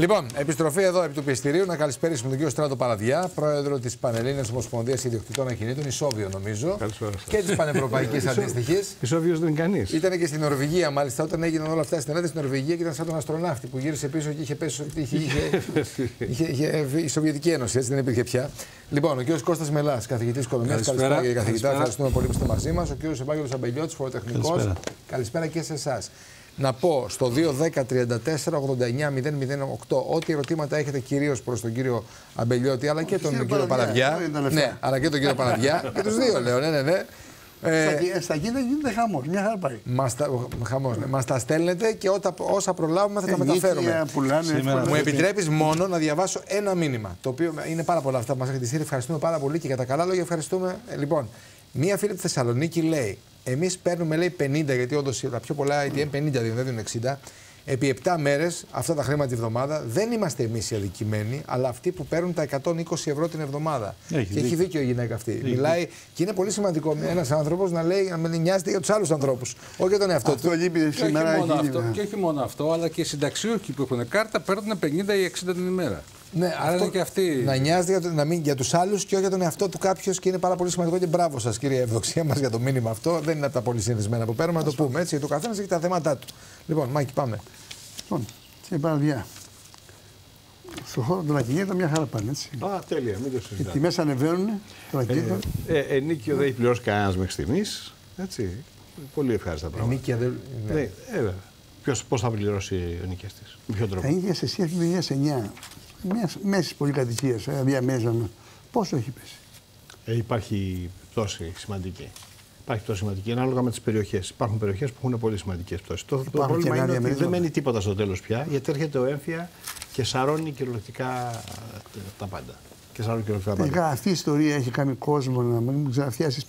Λοιπόν, επιστροφή εδώ επί του πιεστηρίου. Να καλησπέρισουμε τον κύριο Στρατοπαραδιά, πρόεδρο της Πανελλήνιας Ομοσπονδίας Ιδιοκτητών Ακινήτων, Ισόβιο νομίζω. Καλησπέρα σας. Και της Πανευρωπαϊκής αντίστοιχης. Ισόβιος δεν είναι κανείς. Ήταν και στην Νορβηγία, μάλιστα, όταν έγιναν όλα αυτά στην Ελλάδα, στην Νορβηγία και ήταν σαν τον αστροναύτη που γύρισε πίσω και είχε πέσει. Είχε η Σοβιετική Ένωση, έτσι δεν υπήρχε πια. Λοιπόν, ο κύριος Κώστας Μελάς, καθηγητής οικονομίας. Καλησπέρα και καθηγητά. Ευχαριστούμε πολύ που είστε μαζί μας. Ο κύριος Ευάγγελος Αμπελιώτης, φοροτεχνικός. Καλησπέρα και σε εσάς. Να πω στο 210-34-89-008 ό,τι ερωτήματα έχετε κυρίως προς τον κύριο Αμπελιώτη, αλλά και τον κύριο Παραβιά. Ναι, αλλά και τον κύριο Παναγιά. Και τους δύο λέω, ναι. Στα κίνητα γίνεται χαμός, μια χαρά πάει. Μας τα στέλνετε και όσα προλάβουμε θα τα μεταφέρουμε. Μου επιτρέπεις μόνο να διαβάσω ένα μήνυμα, το οποίο είναι πάρα πολλά αυτά που μας έχετε στείλει. Ευχαριστούμε πάρα πολύ και για τα καλά λόγια ευχαριστούμε. Λοιπόν, μία φίλη τη Θεσσαλονίκη λέει: εμείς παίρνουμε, λέει, 50, γιατί όντως τα πιο πολλά ATM 50 δεν δίνουν 60, επί 7 μέρες αυτά τα χρήματα τη εβδομάδα. Δεν είμαστε εμείς οι αδικημένοι, αλλά αυτοί που παίρνουν τα 120 ευρώ την εβδομάδα. Έχει δίκιο η γυναίκα αυτή. Μιλάει και είναι πολύ σημαντικό ένας άνθρωπος να λέει, να νοιάζεται για τους άλλους ανθρώπους, όχι για τον εαυτό του. Και όχι μόνο αυτό, αλλά και οι συνταξιούχοι που έχουν κάρτα παίρνουν 50 ή 60 την ημέρα. Ναι, αυτό και αυτή. Να νοιάζεται για τους άλλους και όχι για τον εαυτό του κάποιος, και είναι πάρα πολύ σημαντικό. Και μπράβο σας, κύριε Ευδοξία, μας για το μήνυμα αυτό. Δεν είναι από τα πολύ συνηθισμένα που παίρνουμε, να το πούμε έτσι. Το καθένας έχει τα θέματα του. Λοιπόν, Μάκη, πάμε. Λοιπόν, σε Παραβιά. Στον χώρο των ακινήτων μια χαρά πάνε, έτσι. Α, τέλεια, μην το συζητάμε. Οι τιμές ανεβαίνουν. Ενίκιο δεν έχει πληρώσει κανένας μέχρι στιγμής. Έτσι. Πολύ ευχάριστα πράγματα. Ενίκια δεν. Ναι, βέβαια. Πώς θα πληρώσει ο νοικιαστής, με ποιο τρόπο. Τα ίδια σε σχέση με το 2009. Μέση πολυκατοικία, διαμέρισμα. Πόσο έχει πέσει, υπάρχει πτώση σημαντική. Υπάρχει πτώση σημαντική ανάλογα με τις περιοχές. Υπάρχουν περιοχές που έχουν πολύ σημαντικές πτώσεις. Το πρόβλημα είναι ότι δεν μένει τίποτα στο τέλος πια, γιατί έρχεται ο έμφυα και σαρώνει κυριολεκτικά τα πάντα. Αυτή η ιστορία έχει κάνει κόσμο να μην ξαναφτιάξει,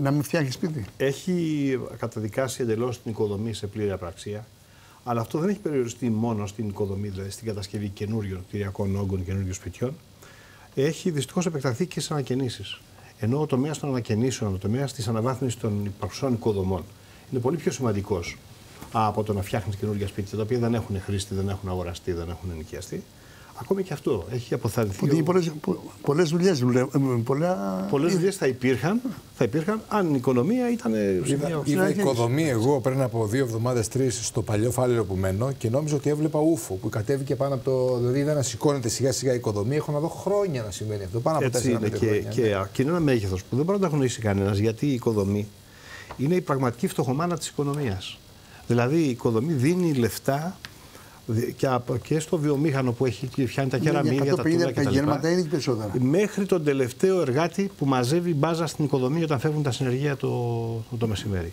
να μην φτιάξει σπίτι. Έχει καταδικάσει εντελώς την οικοδομή σε πλήρη απραξία. Αλλά αυτό δεν έχει περιοριστεί μόνο στην οικοδομή, δηλαδή στην κατασκευή καινούριων κτηριακών όγκων, καινούριων σπιτιών. Έχει δυστυχώς επεκταθεί και στις ανακαινήσεις. Ενώ ο τομέας των ανακαινήσεων, ο τομέας της αναβάθμισης των υπαρξών οικοδομών είναι πολύ πιο σημαντικός από το να φτιάχνεις καινούργια σπίτια, τα οποία δεν έχουν χρήστη, δεν έχουν αγοραστεί, δεν έχουν ενοικιαστεί. Ακόμη και αυτό έχει αποθαρρυνθεί. Πολλές δουλειές θα υπήρχαν αν η οικονομία ήταν. Είδα οικοδομή εγώ πριν από 2 εβδομάδες, 3 στο παλιό Φάληρο που μένω και νόμιζα ότι έβλεπα ούφο που κατέβηκε πάνω από το. Δηλαδή είδα να σηκώνεται σιγά σιγά η οικοδομή. Έχω να δω χρόνια να συμβαίνει αυτό. Πάνω από 4 χρόνια. Και είναι ένα μέγεθος που δεν μπορεί να το γνωρίσει κανένας, γιατί η οικοδομή είναι η πραγματική φτωχομάνα της οικονομίας. Δηλαδή η οικοδομή δίνει λεφτά. Και στο βιομήχανο που έχει φτιάνει τα κεραμίδια, τα τούβλα κτλ. Μέχρι τον τελευταίο εργάτη που μαζεύει μπάζα στην οικοδομή όταν φεύγουν τα συνεργεία το μεσημέρι.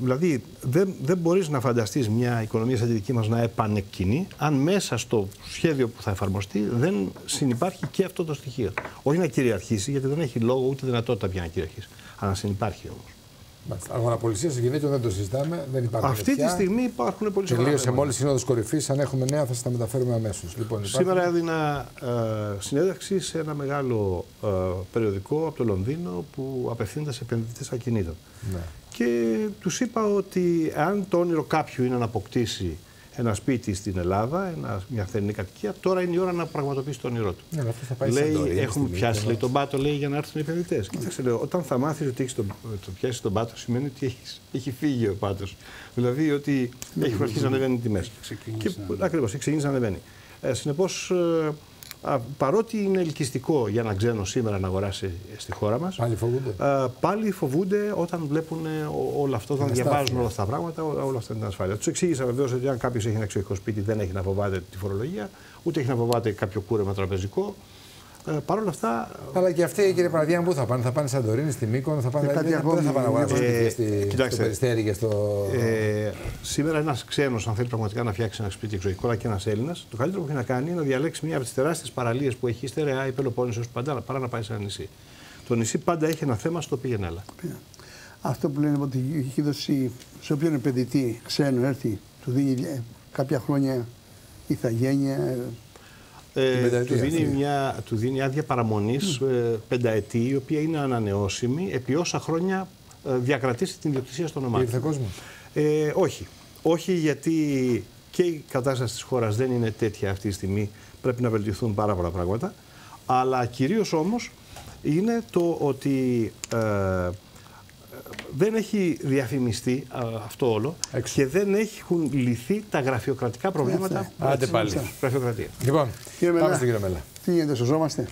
Δηλαδή δεν μπορείς να φανταστείς μια οικονομία σαν τη δική μας να επανεκκινεί αν μέσα στο σχέδιο που θα εφαρμοστεί δεν συνυπάρχει και αυτό το στοιχείο. Όχι να κυριαρχήσει, γιατί δεν έχει λόγο ούτε δυνατότητα πια να κυριαρχήσει, αλλά να συνυπάρχει όμως. Αγοραπολισία στο γεννήτιο δεν το συζητάμε. Δεν υπάρχουν αυτή τη στιγμή, υπάρχουν πολύ σοβαρά. Τελείωσε μόλις Σύνοδος Κορυφής. Αν έχουμε νέα, θα σας τα μεταφέρουμε αμέσως. Λοιπόν, σήμερα έδινα συνέντευξη σε ένα μεγάλο περιοδικό από το Λονδίνο που απευθύνεται σε επενδυτές ακινήτων. Ναι. Και τους είπα ότι αν το όνειρο κάποιου είναι να αποκτήσει ένα σπίτι στην Ελλάδα, μια χθενή κατοικία, τώρα είναι η ώρα να πραγματοποιήσει το όνειρό του. Ναι, θα πάει λέει, εντορία, έχουμε πιάσει λέει, τον πάτο λέει, για να έρθουν οι επενδυτές. Κοίταξε, λέω, όταν θα μάθεις ότι έχεις το πιάσει τον πάτο, σημαίνει ότι έχει φύγει ο πάτος. Δηλαδή ότι έχει αρχίσει να ανεβαίνει οι τιμές. Ακριβώς, ξεκίνησε να ανεβαίνει. Συνεπώς, παρότι είναι ελκυστικό για ένα ξένο σήμερα να αγοράσει στη χώρα μας, πάλι φοβούνται όταν βλέπουν όλα αυτά, όταν διαβάζουν όλα αυτά τα πράγματα, όλα αυτά την ασφάλεια. Τους εξήγησα βεβαίως ότι αν κάποιος έχει ένα εξοχικό σπίτι, δεν έχει να φοβάται τη φορολογία, ούτε έχει να φοβάται κάποιο κούρεμα τραπεζικό. Παρ' όλα αυτά. Αλλά και αυτοί, κύριε Παραδιά, πού θα πάνε, θα πάνε Σαντορίνη, στη Μύκονο, θα πάνε. Δεν θα πάνε αγοράσουν στο Περιστέρι και στο. Σήμερα ένας ξένος, αν θέλει πραγματικά να φτιάξει ένα σπίτι εξοχικό, αλλά και ένας Έλληνας, το καλύτερο που έχει να κάνει είναι να διαλέξει μια από τις τεράστιες παραλίες που έχει η Στερεά, η Πελοπόννησος, παρά να πάει σε ένα νησί. Το νησί πάντα έχει ένα θέμα στο πήγαινε έλα. Αυτό που λένε ότι έχει δώσει σε όποιον επενδυτή ξένο έρθει, του δίνει κάποια χρόνια ηθαγένεια. Του δίνει άδεια παραμονής 5ετή, η οποία είναι ανανεώσιμη επί όσα χρόνια διακρατήσει την ιδιοκτησία στο όνομά του. Όχι. Όχι, γιατί και η κατάσταση της χώρας δεν είναι τέτοια αυτή τη στιγμή, πρέπει να βελτιωθούν πάρα πολλά πράγματα, αλλά κυρίως όμως είναι το ότι δεν έχει διαφημιστεί αυτό όλο και δεν έχουν λυθεί τα γραφειοκρατικά προβλήματα. Άντε πάλι. Γραφειοκρατία. Λοιπόν, πάμε στον κύριο Μελά. Τι γίνεται, σωζόμαστε.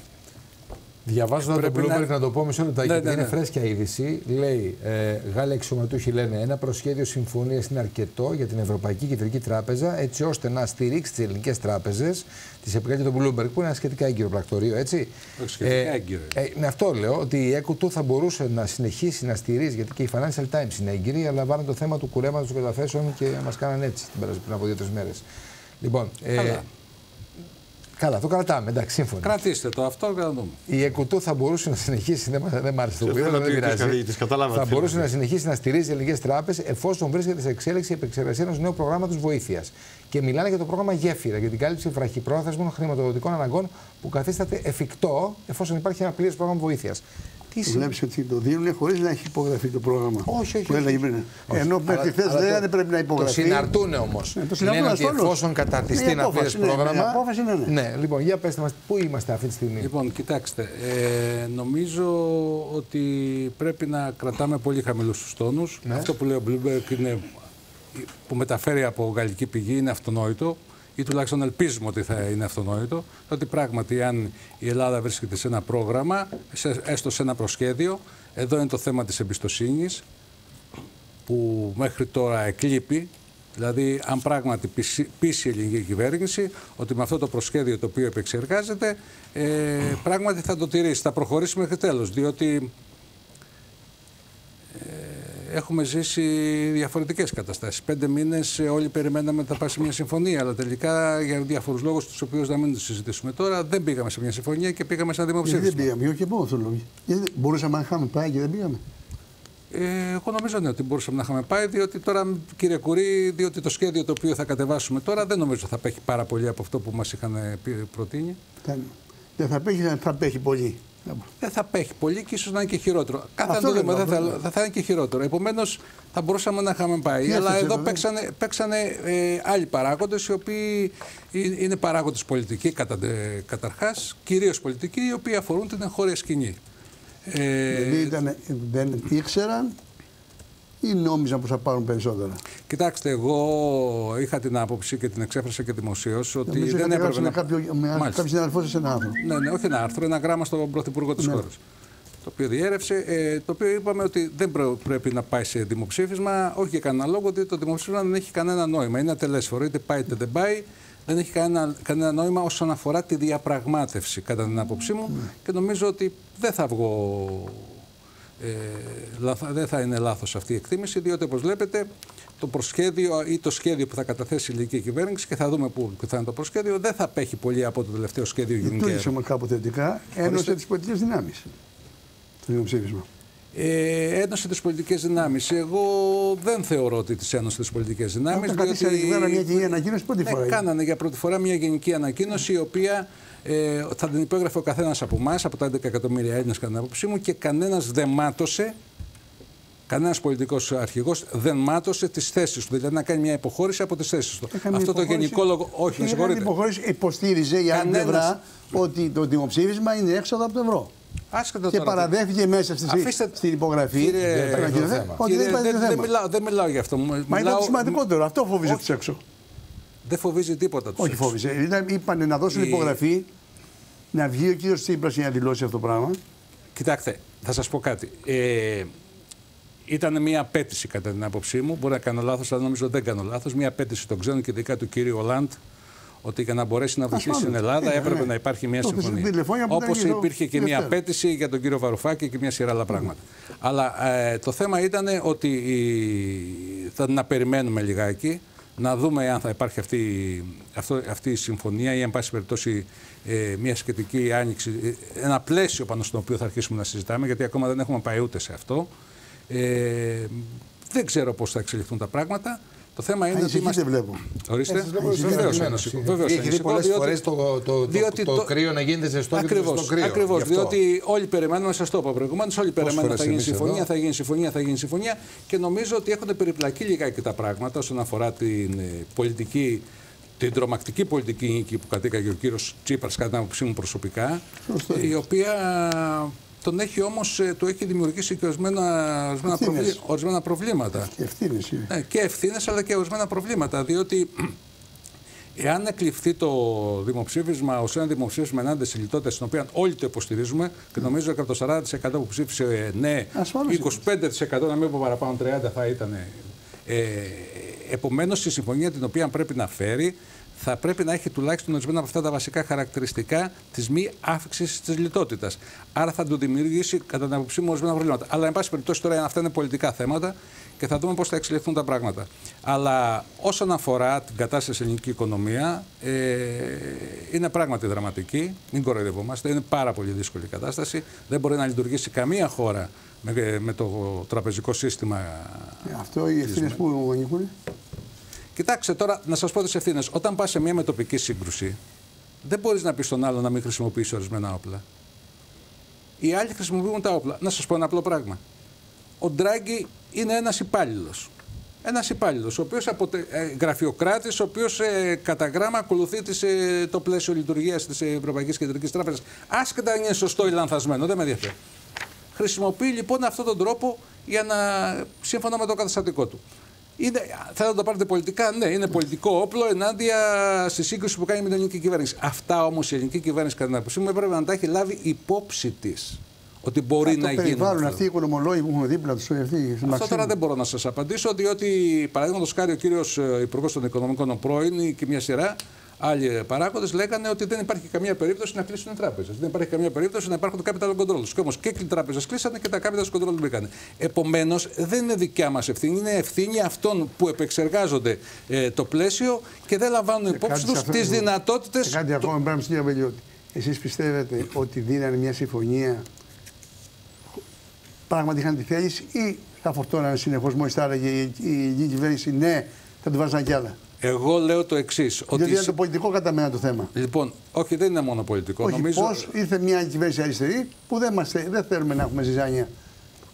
Διαβάζοντα το Bloomberg, να το πω μισό λεπτό, γιατί είναι φρέσκια είδηση. Λέει: Γάλλοι αξιωματούχοι λένε ένα προσχέδιο συμφωνίας είναι αρκετό για την Ευρωπαϊκή Κεντρική Τράπεζα, έτσι ώστε να στηρίξει τις ελληνικές τράπεζες. Της επικαλείται το Bloomberg, που είναι ένα σχετικά έγκυρο πρακτορείο, έτσι. Σχετικά έγκυρο. Αυτό λέω, ότι η ΕΚΟ του θα μπορούσε να συνεχίσει να στηρίζει, γιατί και η Financial Times είναι έγκυρη, αλλά βάλανε το θέμα του κουρέματος των καταθέσεων και μας κάνανε έτσι πριν από 2-3 μέρες. Λοιπόν. Καλά, το κρατάμε, εντάξει, σύμφωνα. Κρατήστε το αυτό, κρατούμε. Η ΕΚΟΤΟ θα μπορούσε να συνεχίσει, δεν μ' άρεσε το κουβέντα, δεν πειράζει. Θα μπορούσε να συνεχίσει να στηρίζει ελληνικές τράπεζες εφόσον βρίσκεται σε εξέλιξη η επεξεργασία ενός νέου προγράμματος βοήθειας. Και μιλάνε για το πρόγραμμα Γέφυρα, για την κάλυψη βραχυπρόθεσμων χρηματοδοτικών αναγκών που καθίσταται εφικτό εφόσον υπάρχει ένα πλήρες πρόγραμμα βοήθειας. Βλέπει ότι το δίνουν χωρίς να έχει υπογραφεί το πρόγραμμα. Όχι. Ενώ μέχρι χθες δεν πρέπει να υπογραφεί. Το συναρτούν όμως. Είναι ότι εφόσον καταρτιστεί ένα πλήρες πρόγραμμα. Ναι, λοιπόν, για πέστε μας, πού είμαστε αυτή τη στιγμή. Λοιπόν, κοιτάξτε, νομίζω ότι πρέπει να κρατάμε πολύ χαμηλούς τους τόνους. Ναι. Αυτό που λέει ο Bloomberg, που μεταφέρει από γαλλική πηγή, είναι αυτονόητο. Ή τουλάχιστον ελπίζουμε ότι θα είναι αυτονόητο, ότι πράγματι αν η Ελλάδα βρίσκεται σε ένα πρόγραμμα, έστω σε ένα προσχέδιο, εδώ είναι το θέμα της εμπιστοσύνης που μέχρι τώρα εκλείπει, δηλαδή αν πράγματι πείσει η ελληνική κυβέρνηση ότι με αυτό το προσχέδιο το οποίο επεξεργάζεται πράγματι θα το τηρήσει, θα προχωρήσει μέχρι τέλος, διότι έχουμε ζήσει διαφορετικές καταστάσεις. 5 μήνες όλοι περιμέναμε ότι θα πάει σε μια συμφωνία, αλλά τελικά για διαφορούς λόγους, τους οποίους να μην τους συζητήσουμε τώρα, δεν πήγαμε σε μια συμφωνία και πήγαμε σε ένα δημοψήφισμα. Γιατί δεν πήγαμε, μπορούσαμε να είχαμε πάει και δεν πήγαμε. Εγώ νομίζω ότι μπορούσαμε να είχαμε πάει, διότι τώρα, κύριε Κουρί, διότι το σχέδιο το οποίο θα κατεβάσουμε τώρα δεν νομίζω θα πέχει πάρα πολύ από αυτό που μας είχαν προτείνει. Δεν θα πέχει πολύ. Δεν θα πέχει πολύ και ίσως να είναι και χειρότερο. Κάθε αντίλημα θα είναι και χειρότερο. Επομένως θα μπορούσαμε να είχαμε πάει. Αλλά εδώ παίξανε άλλοι παράγοντες, οι οποίοι είναι παράγοντες πολιτικοί καταρχάς, κυρίως πολιτικοί, οι οποίοι αφορούν την εγχώρια σκηνή. Δεν ήξεραν ή νόμιζαν πως θα πάρουν περισσότερα. Κοιτάξτε, εγώ είχα την άποψη και την εξέφρασα και δημοσίως ότι δεν έπρεπε να... Κάποιος συναδελφός ένα άρθρο. Ναι, όχι ένα άρθρο, ένα γράμμα στον Πρωθυπουργό της χώρας. Το οποίο διέρευσε, το οποίο είπαμε ότι δεν πρέπει να πάει σε δημοψήφισμα, όχι για κανένα λόγο, διότι το δημοψήφισμα δεν έχει κανένα νόημα. Είναι ατελέσφορο, είτε πάει είτε δεν πάει. Δεν έχει κανένα νόημα όσον αφορά τη διαπραγμάτευση, κατά την άποψή μου, και νομίζω ότι δεν θα βγω... δεν θα είναι λάθος αυτή η εκτίμηση, διότι όπως βλέπετε το προσχέδιο ή το σχέδιο που θα καταθέσει η ελληνική κυβέρνηση, και θα δούμε πού θα είναι το προσχέδιο, δεν θα πέχει πολύ από το τελευταίο σχέδιο Γιούνκερ. Λειτουργήσαμε κάποτε θετικά, ένωσε τις πολιτικές δυνάμεις το δημοψήφισμα. Ένωση της πολιτικές δυνάμεις. Εγώ δεν θεωρώ ότι τις ένωσε τις πολιτικές δυνάμεις. Κάνανε για πρώτη φορά μια γενική ανακοίνωση, η οποία θα την υπέγραφε ο καθένας από εμάς, από τα 11 εκατομμύρια Έλληνες κατά την άποψή μου, και κανένας δεν μάτωσε, κανένας πολιτικός αρχηγός δεν μάτωσε τις θέσεις του. Δηλαδή να κάνει μια υποχώρηση από τις θέσεις του. Αυτό το γενικό λόγο. Όχι, με συγχωρείτε. Υποστήριζε η άλλη πλευρά ότι το δημοψήφισμα είναι έξοδο από το ευρώ. Και παραδέχθηκε μέσα στην υπογραφή. Δεν μιλάω για αυτό. Μα ήταν το σημαντικότερο. Αυτό φοβίζει τους έξω. Δεν φοβίζει τίποτα τους έξω. Όχι φοβίζει. Είπανε να δώσουν υπογραφή, να βγει ο κύριος Τσίπρας για να δηλώσει αυτό το πράγμα. Κοιτάξτε, θα σας πω κάτι. Ήταν μια απέτηση κατά την άποψή μου. Μπορεί να κάνω λάθος, αλλά νομίζω δεν κάνω λάθος. Μια απέτηση των ξένων και ειδικά του κύριου Ολάντ, ότι για να μπορέσει να βοηθήσει την Ελλάδα έπρεπε να υπάρχει μια συμφωνία. Όπως υπήρχε και μια απέτηση για τον κύριο Βαρουφάκη και μια σειρά άλλα πράγματα. Αλλά το θέμα ήταν ότι θα να περιμένουμε λιγάκι, να δούμε αν θα υπάρχει αυτή η συμφωνία ή αν πάση περιπτώσει μια σχετική άνοιξη, ένα πλαίσιο πάνω στο οποίο θα αρχίσουμε να συζητάμε, γιατί ακόμα δεν έχουμε πάει ούτε σε αυτό. Δεν ξέρω πώς θα εξελιχθούν τα πράγματα. Το θέμα είναι ότι είμαστε... βλέπω. Ορίστε. Βεβαίως. Έχει δει πολλές φορές το κρύο να γίνεται ζεστό και το κρύο. Ακριβώς. Διότι όλοι περιμένουμε, σας το είπα προηγουμένως, όλοι περιμένουμε θα γίνει συμφωνία, θα γίνει συμφωνία, θα γίνει συμφωνία και νομίζω ότι έχουν περιπλακεί λιγάκι τα πράγματα όσον αφορά την πολιτική, την τρομακτική πολιτική νίκη που κατήκαγε ο κύριος Τσίπρας, κατά την άποψή μου προσωπικά, η οποία τον έχει όμως, του έχει δημιουργήσει και ορισμένα προβλήματα. Και ευθύνες. Και ευθύνες, αλλά και ορισμένα προβλήματα. Διότι εάν εκλειφθεί το δημοψήφισμα ως ένα δημοψήφισμα ενάντια σε λιτότητα, στην οποία όλοι το υποστηρίζουμε, και νομίζω ότι από το 40% που ψήφισε ναι, 25% να μην πω παραπάνω, 30% θα ήταν. Επομένως, η συμφωνία την οποία πρέπει να φέρει θα πρέπει να έχει τουλάχιστον ορισμένα από αυτά τα βασικά χαρακτηριστικά της μη αύξησης της λιτότητας. Άρα θα του δημιουργήσει κατά την άποψή μου ορισμένα προβλήματα. Αλλά, εν πάση περιπτώσει, τώρα αυτά είναι πολιτικά θέματα και θα δούμε πώς θα εξελιχθούν τα πράγματα. Αλλά όσον αφορά την κατάσταση στην ελληνική οικονομία, είναι πράγματι δραματική. Μην κοροϊδευόμαστε. Είναι πάρα πολύ δύσκολη η κατάσταση. Δεν μπορεί να λειτουργήσει καμία χώρα με το τραπεζικό σύστημα. Αυτό οι ευθύνες που ανήκουν. Κοιτάξτε τώρα, να σας πω τις ευθύνες. Όταν πας σε μια μετοπική σύγκρουση, δεν μπορείς να πεις στον άλλο να μην χρησιμοποιήσει ορισμένα όπλα. Οι άλλοι χρησιμοποιούν τα όπλα. Να σας πω ένα απλό πράγμα. Ο Ντράγκι είναι ένας υπάλληλος. Ένας υπάλληλος, ο οποίος γραφειοκράτης, ο οποίος κατά γράμμα ακολουθεί το πλαίσιο λειτουργίας της Ευρωπαϊκής Κεντρικής Τράπεζας. Άσχετα αν είναι σωστό ή λανθασμένο, δεν με ενδιαφέρει. Χρησιμοποιεί λοιπόν αυτόν τον τρόπο για να σύμφωνα με το καταστατικό του. Θέλω να το πάρετε πολιτικά, ναι, είναι πολιτικό όπλο ενάντια στη σύγκριση που κάνει με την ελληνική κυβέρνηση. Αυτά όμως η ελληνική κυβέρνηση, κατά την άποψή μου, έπρεπε να τα έχει λάβει υπόψη της. Ότι μπορεί να γίνει. Περιβάλλουν αυτοί οι οικονομολόγοι που έχουν δίπλα τους. Αυτό τώρα δεν μπορώ να σας απαντήσω, διότι παραδείγματος χάρη ο κύριος Υπουργός των Οικονομικών, ο πρώην, και μια σειρά άλλοι παράγοντες λέγανε ότι δεν υπάρχει καμία περίπτωση να κλείσουν οι τράπεζες. Δεν υπάρχει καμία περίπτωση να υπάρχουν capital controls. Και όμως και οι τράπεζες κλείσανε και τα capital controls μπήκανε. Επομένως, δεν είναι δικιά μας ευθύνη. Είναι ευθύνη αυτών που επεξεργάζονται το πλαίσιο και δεν λαμβάνουν υπόψη τους τις δυνατότητες. Κάτι ακόμα πράγμα, κύριε Αμπελιώτη. Εσείς πιστεύετε ότι δίνανε μια συμφωνία πράγματι είχαν τη θέληση ή θα φορτώνανε συνεχώς μόλις τα έλεγε η ελληνική κυβέρνηση ναι, θα του βάζανε κι άλλα. Εγώ λέω το εξής. Ότι είναι το πολιτικό κατά μένα το θέμα. Λοιπόν, όχι, δεν είναι μόνο πολιτικό. Όχι, νομίζω... Πώς ήρθε μια κυβέρνηση αριστερή που δεν θέλουμε να έχουμε ζυζάνια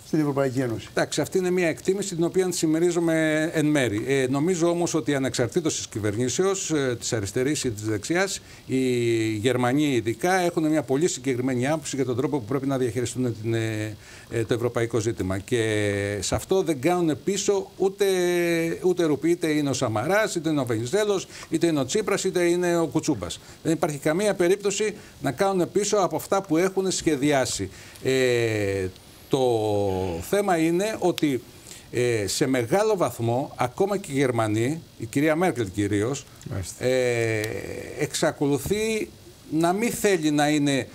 στην Ευρωπαϊκή Ένωση. Εντάξει, αυτή είναι μια εκτίμηση την οποία συμμερίζομαι εν μέρη. Νομίζω όμως ότι ανεξαρτήτως της κυβερνήσεως, της αριστερής ή της δεξιάς, οι Γερμανοί ειδικά έχουν μια πολύ συγκεκριμένη άποψη για τον τρόπο που πρέπει να διαχειριστούν το ευρωπαϊκό ζήτημα. Και σε αυτό δεν κάνουν πίσω ούτε ρουπί, είτε είναι ο Σαμαράς, είτε είναι ο Βενιζέλος, είτε είναι ο Τσίπρας, είτε είναι ο Κουτσούμπας. Δεν υπάρχει καμία περίπτωση να κάνουν πίσω από αυτά που έχουν σχεδιάσει. Το θέμα είναι ότι σε μεγάλο βαθμό, ακόμα και οι Γερμανοί, η κυρία Μέρκελ κυρίως, εξακολουθεί να μην θέλει να είναι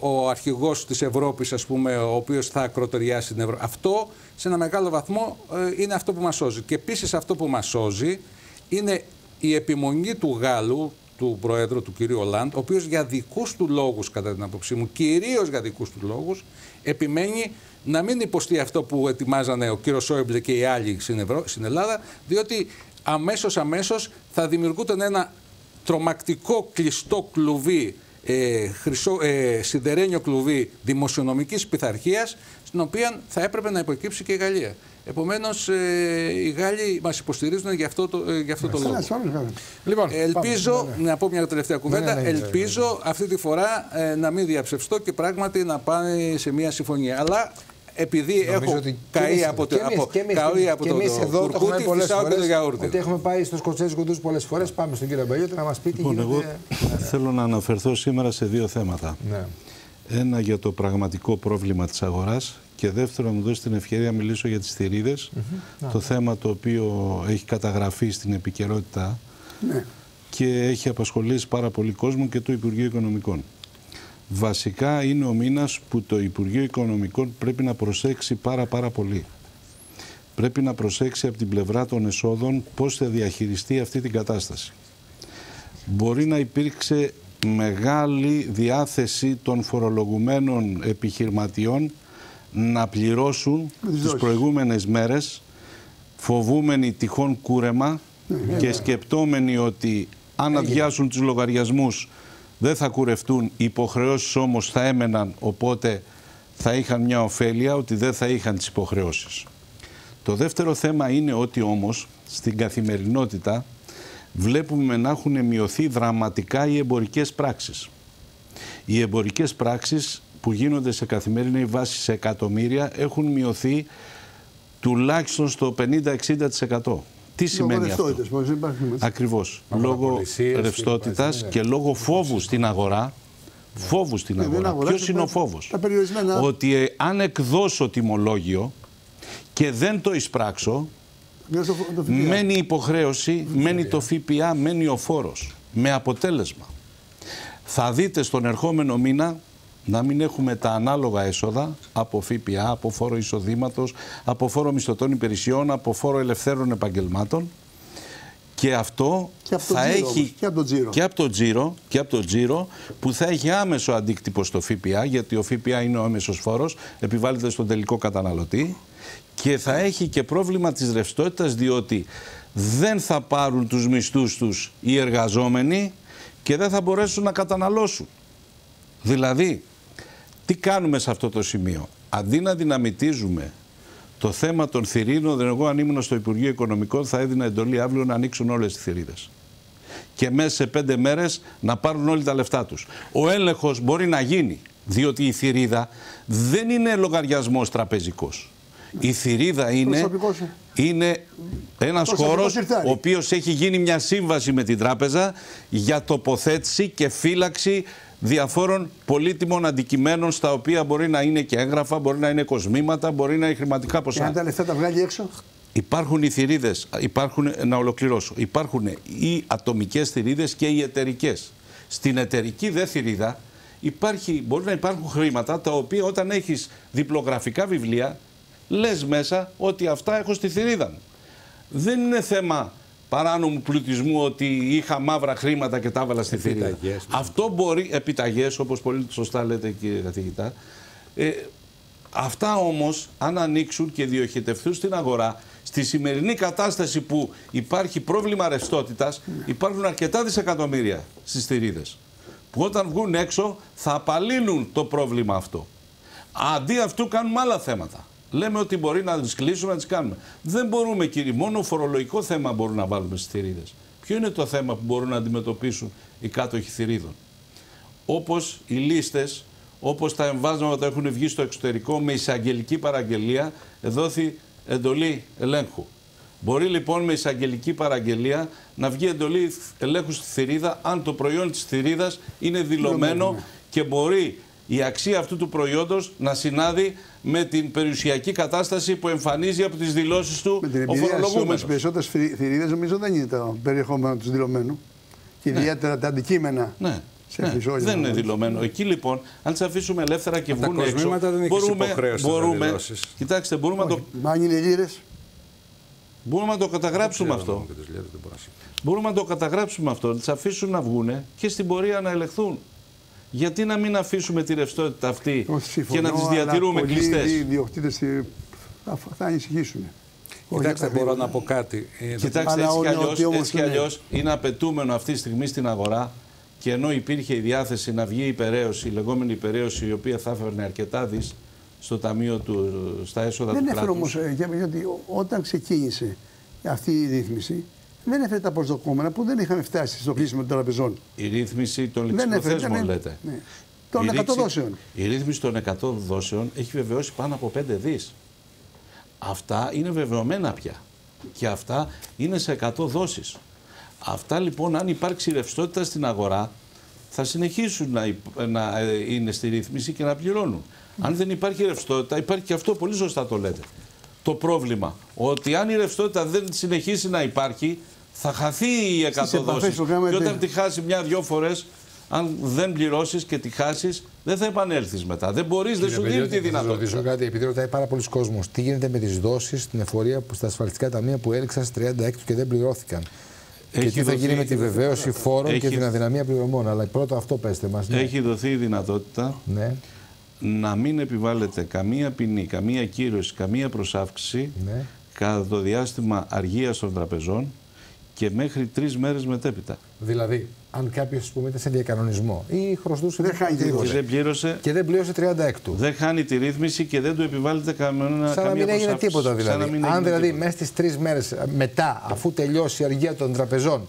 ο αρχηγός της Ευρώπης, ας πούμε, ο οποίος θα ακροτεριάσει την Ευρώπη. Αυτό, σε ένα μεγάλο βαθμό, είναι αυτό που μας σώζει. Και επίσης αυτό που μας σώζει είναι η επιμονή του Γάλλου, του Προέδρου, του κυρίου Ολάντ, ο οποίος για δικούς του λόγους, κατά την άποψή μου, κυρίως για δικούς του λόγους, επιμένει να μην υποστεί αυτό που ετοιμάζανε ο κύριος Σόιμπλε και οι άλλοι στην Ελλάδα, διότι αμέσως θα δημιουργούνταν ένα τρομακτικό κλειστό κλουβί, σιδερένιο κλουβί δημοσιονομικής πειθαρχίας, στην οποία θα έπρεπε να υποκύψει και η Γαλλία. Επομένως, οι Γάλλοι μας υποστηρίζουν για αυτό το λόγο. Λοιπόν, ελπίζω, να πω μια τελευταία κουβέντα, ελπίζω αυτή τη φορά να μην διαψευστώ και πράγματι να πάνε σε μια συμφωνία. Αλλά επειδή έχω καεί από το κουρκούτι, φυσάω και το γιαούρτι. Ότι έχουμε πάει στο σκοτσέζικο κοντούς πολλές φορές, πάμε στον κύριο Αμπελιώτη να μας πει τι γίνεται. Εγώ θέλω να αναφερθώ σήμερα σε δύο θέματα. Ένα για το πραγματικό πρόβλημα της αγοράς και δεύτερο να μου δώσει την ευκαιρία να μιλήσω για τις θηρίδες, το θέμα το οποίο έχει καταγραφεί στην επικαιρότητα και έχει απασχολήσει πάρα πολύ κόσμο και το Υπουργείο Οικονομικών. Βασικά είναι ο μήνας που το Υπουργείο Οικονομικών πρέπει να προσέξει πάρα πολύ. Πρέπει να προσέξει από την πλευρά των εσόδων πώς θα διαχειριστεί αυτή την κατάσταση. Μπορεί να υπήρξε μεγάλη διάθεση των φορολογουμένων επιχειρηματιών να πληρώσουν τις προηγούμενες μέρες φοβούμενοι τυχόν κούρεμα και σκεπτόμενοι ότι αν αδειάσουν τους λογαριασμούς δεν θα κουρευτούν, οι υποχρεώσεις όμως θα έμεναν, οπότε θα είχαν μια ωφέλεια ότι δεν θα είχαν τις υποχρεώσεις. Το δεύτερο θέμα είναι ότι όμως στην καθημερινότητα βλέπουμε να έχουν μειωθεί δραματικά οι εμπορικές πράξεις. Οι εμπορικές πράξεις που γίνονται σε καθημερινή βάση σε εκατομμύρια έχουν μειωθεί τουλάχιστον στο 50-60%. Τι σημαίνει αυτό? Ακριβώς. Λόγω ρευστότητας και λόγω φόβου στην αγορά. Φόβου στην αγορά. Ποιος είναι ο φόβος? Ότι αν εκδώσω τιμολόγιο και δεν το εισπράξω, μένει η υποχρέωση, μένει το ΦΠΑ, μένει ο φόρος. Με αποτέλεσμα, θα δείτε στον ερχόμενο μήνα να μην έχουμε τα ανάλογα έσοδα από ΦΠΑ, από φόρο εισοδήματος, από φόρο μισθωτών υπηρεσιών, από φόρο ελευθέρων επαγγελμάτων. Και αυτό θα έχει και από το τζίρο, που θα έχει άμεσο αντίκτυπο στο ΦΠΑ, γιατί ο ΦΠΑ είναι ο άμεσος φόρος, επιβάλλεται στον τελικό καταναλωτή, και θα έχει και πρόβλημα της ρευστότητας, διότι δεν θα πάρουν τους μισθούς τους οι εργαζόμενοι και δεν θα μπορέσουν να καταναλώσουν. Δηλαδή, τι κάνουμε σε αυτό το σημείο? Αντί να δυναμητίζουμε το θέμα των θηρίδων, εγώ αν ήμουν στο Υπουργείο Οικονομικών θα έδινα εντολή αύριο να ανοίξουν όλες τις θηρίδες και μέσα σε 5 μέρες να πάρουν όλοι τα λεφτά τους. Ο έλεγχος μπορεί να γίνει, διότι η θηρίδα δεν είναι λογαριασμός τραπεζικός. Η θηρίδα είναι ένας χώρος ο οποίος έχει γίνει μια σύμβαση με την τράπεζα για τοποθέτηση και φύλαξη διαφόρων πολύτιμων αντικειμένων, στα οποία μπορεί να είναι και έγγραφα, μπορεί να είναι κοσμήματα, μπορεί να είναι χρηματικά ποσά. Αν τα λεφτά τα βγάλει έξω. Υπάρχουν οι θηρίδες, να ολοκληρώσω, υπάρχουν οι ατομικές θηρίδες και οι εταιρικές. Στην εταιρική δε θηρίδα μπορεί να υπάρχουν χρήματα τα οποία, όταν έχεις διπλογραφικά βιβλία, λες μέσα ότι αυτά έχω στη θηρίδα μου. Δεν είναι θέμα παράνομου πλουτισμού, ότι είχα μαύρα χρήματα και τα έβαλα στη θηρίδα. Αυτό μπορεί, επιταγές, όπως πολύ σωστά λέτε κύριε καθηγητά. Αυτά όμως, αν ανοίξουν και διοχετευθούν στην αγορά, στη σημερινή κατάσταση που υπάρχει πρόβλημα ρευστότητας, υπάρχουν αρκετά δισεκατομμύρια στις θηρίδες, που όταν βγουν έξω θα απαλύνουν το πρόβλημα αυτό. Αντί αυτού κάνουμε άλλα θέματα. Λέμε ότι μπορεί να τις κλείσουμε, να τις κάνουμε. Δεν μπορούμε, κύριε, μόνο φορολογικό θέμα μπορούν να βάλουμε στις θηρίδες. Ποιο είναι το θέμα που μπορούν να αντιμετωπίσουν οι κάτοχοι θηρίδων? Όπως οι λίστες, όπως τα εμβάσματα έχουν βγει στο εξωτερικό με εισαγγελική παραγγελία, δόθη εντολή ελέγχου. Μπορεί λοιπόν με εισαγγελική παραγγελία να βγει εντολή ελέγχου στη θηρίδα, αν το προϊόν της θηρίδας είναι δηλωμένο και μπορεί η αξία αυτού του προϊόντος να συνάδει με την περιουσιακή κατάσταση που εμφανίζει από τις δηλώσεις του ο φορολογούμενος. Οι περισσότερες θηρίδες νομίζω δεν είναι το περιεχόμενο του δηλωμένου. Και ιδιαίτερα τα αντικείμενα. Ναι. Δεν είναι δηλωμένο. Εκεί λοιπόν, αν τις αφήσουμε ελεύθερα και βγουν έξω, μπορούμε να το. Αν είναι λίρες. Μπορούμε να το καταγράψουμε αυτό. Μπορούμε να το καταγράψουμε αυτό, να τις αφήσουν να βγουν και στην πορεία να ελεγχθούν. Γιατί να μην αφήσουμε τη ρευστότητα αυτή και να τις διατηρούμε κλειστές? Οι ιδιοκτήτες θα ανησυχήσουν. Κοιτάξτε, μπορώ να πω κάτι. Κοιτάξτε, έτσι κι αλλιώς είναι απαιτούμενο αυτή τη στιγμή στην αγορά, και ενώ υπήρχε η διάθεση να βγει η λεγόμενη υπεραίωση, η οποία θα έφερνε αρκετά δις στο ταμείο του, στα έσοδα του κράτους. Δεν έφερε όμως, γιατί όταν ξεκίνησε αυτή η ρύθμιση, δεν έφερε τα προσδοκόμενα, που δεν είχαμε φτάσει στο κλείσιμο των τραπεζών. Η ρύθμιση των ληξιποθέσμων, λέτε. Ναι. Των 100 δόσεων. Η ρύθμιση των 100 δόσεων έχει βεβαιώσει πάνω από 5 δις. Αυτά είναι βεβαιωμένα πια. Και αυτά είναι σε 100 δόσεις. Αυτά λοιπόν, αν υπάρξει ρευστότητα στην αγορά, θα συνεχίσουν να είναι στη ρύθμιση και να πληρώνουν. Αν δεν υπάρχει ρευστότητα, υπάρχει και αυτό, πολύ σωστά το λέτε, το πρόβλημα. Ότι αν η ρευστότητα δεν συνεχίσει να υπάρχει, θα χαθεί η εκατοδόση. Και όταν τη χάσει μια-δυο φορές, αν δεν πληρώσεις και τη χάσεις, δεν θα επανέλθεις μετά. Δεν μπορείς, δεν σου δίνει τη δυνατότητα. Θα ρωτήσω κάτι, επειδή ρωτάει πάρα πολλοί κόσμος, τι γίνεται με τις δόσεις στην εφορία στα ασφαλιστικά ταμεία που έριξαν στις 36 και δεν πληρώθηκαν? Και τι θα γίνει με τη βεβαίωση φόρων και την αδυναμία πληρωμών? Αλλά πρώτα αυτό πέστε μας. Ναι. Έχει δοθεί η δυνατότητα, ναι, να μην επιβάλλεται καμία ποινή, καμία κύρωση, καμία προσάυξη, ναι, κατά το διάστημα αργίας των τραπεζών και μέχρι 3 μέρες μετέπειτα. Δηλαδή, αν κάποιος που μείνει σε διακανονισμό ή χρωστούσε και δεν πλήρωσε 30 έκτου. Δεν χάνει τη ρύθμιση και δεν του επιβάλλεται καμία. Σαν να μην έγινε τίποτα δηλαδή. Αν δηλαδή μέσα στις 3 μέρες μετά, αφού τελειώσει η αργία των τραπεζών,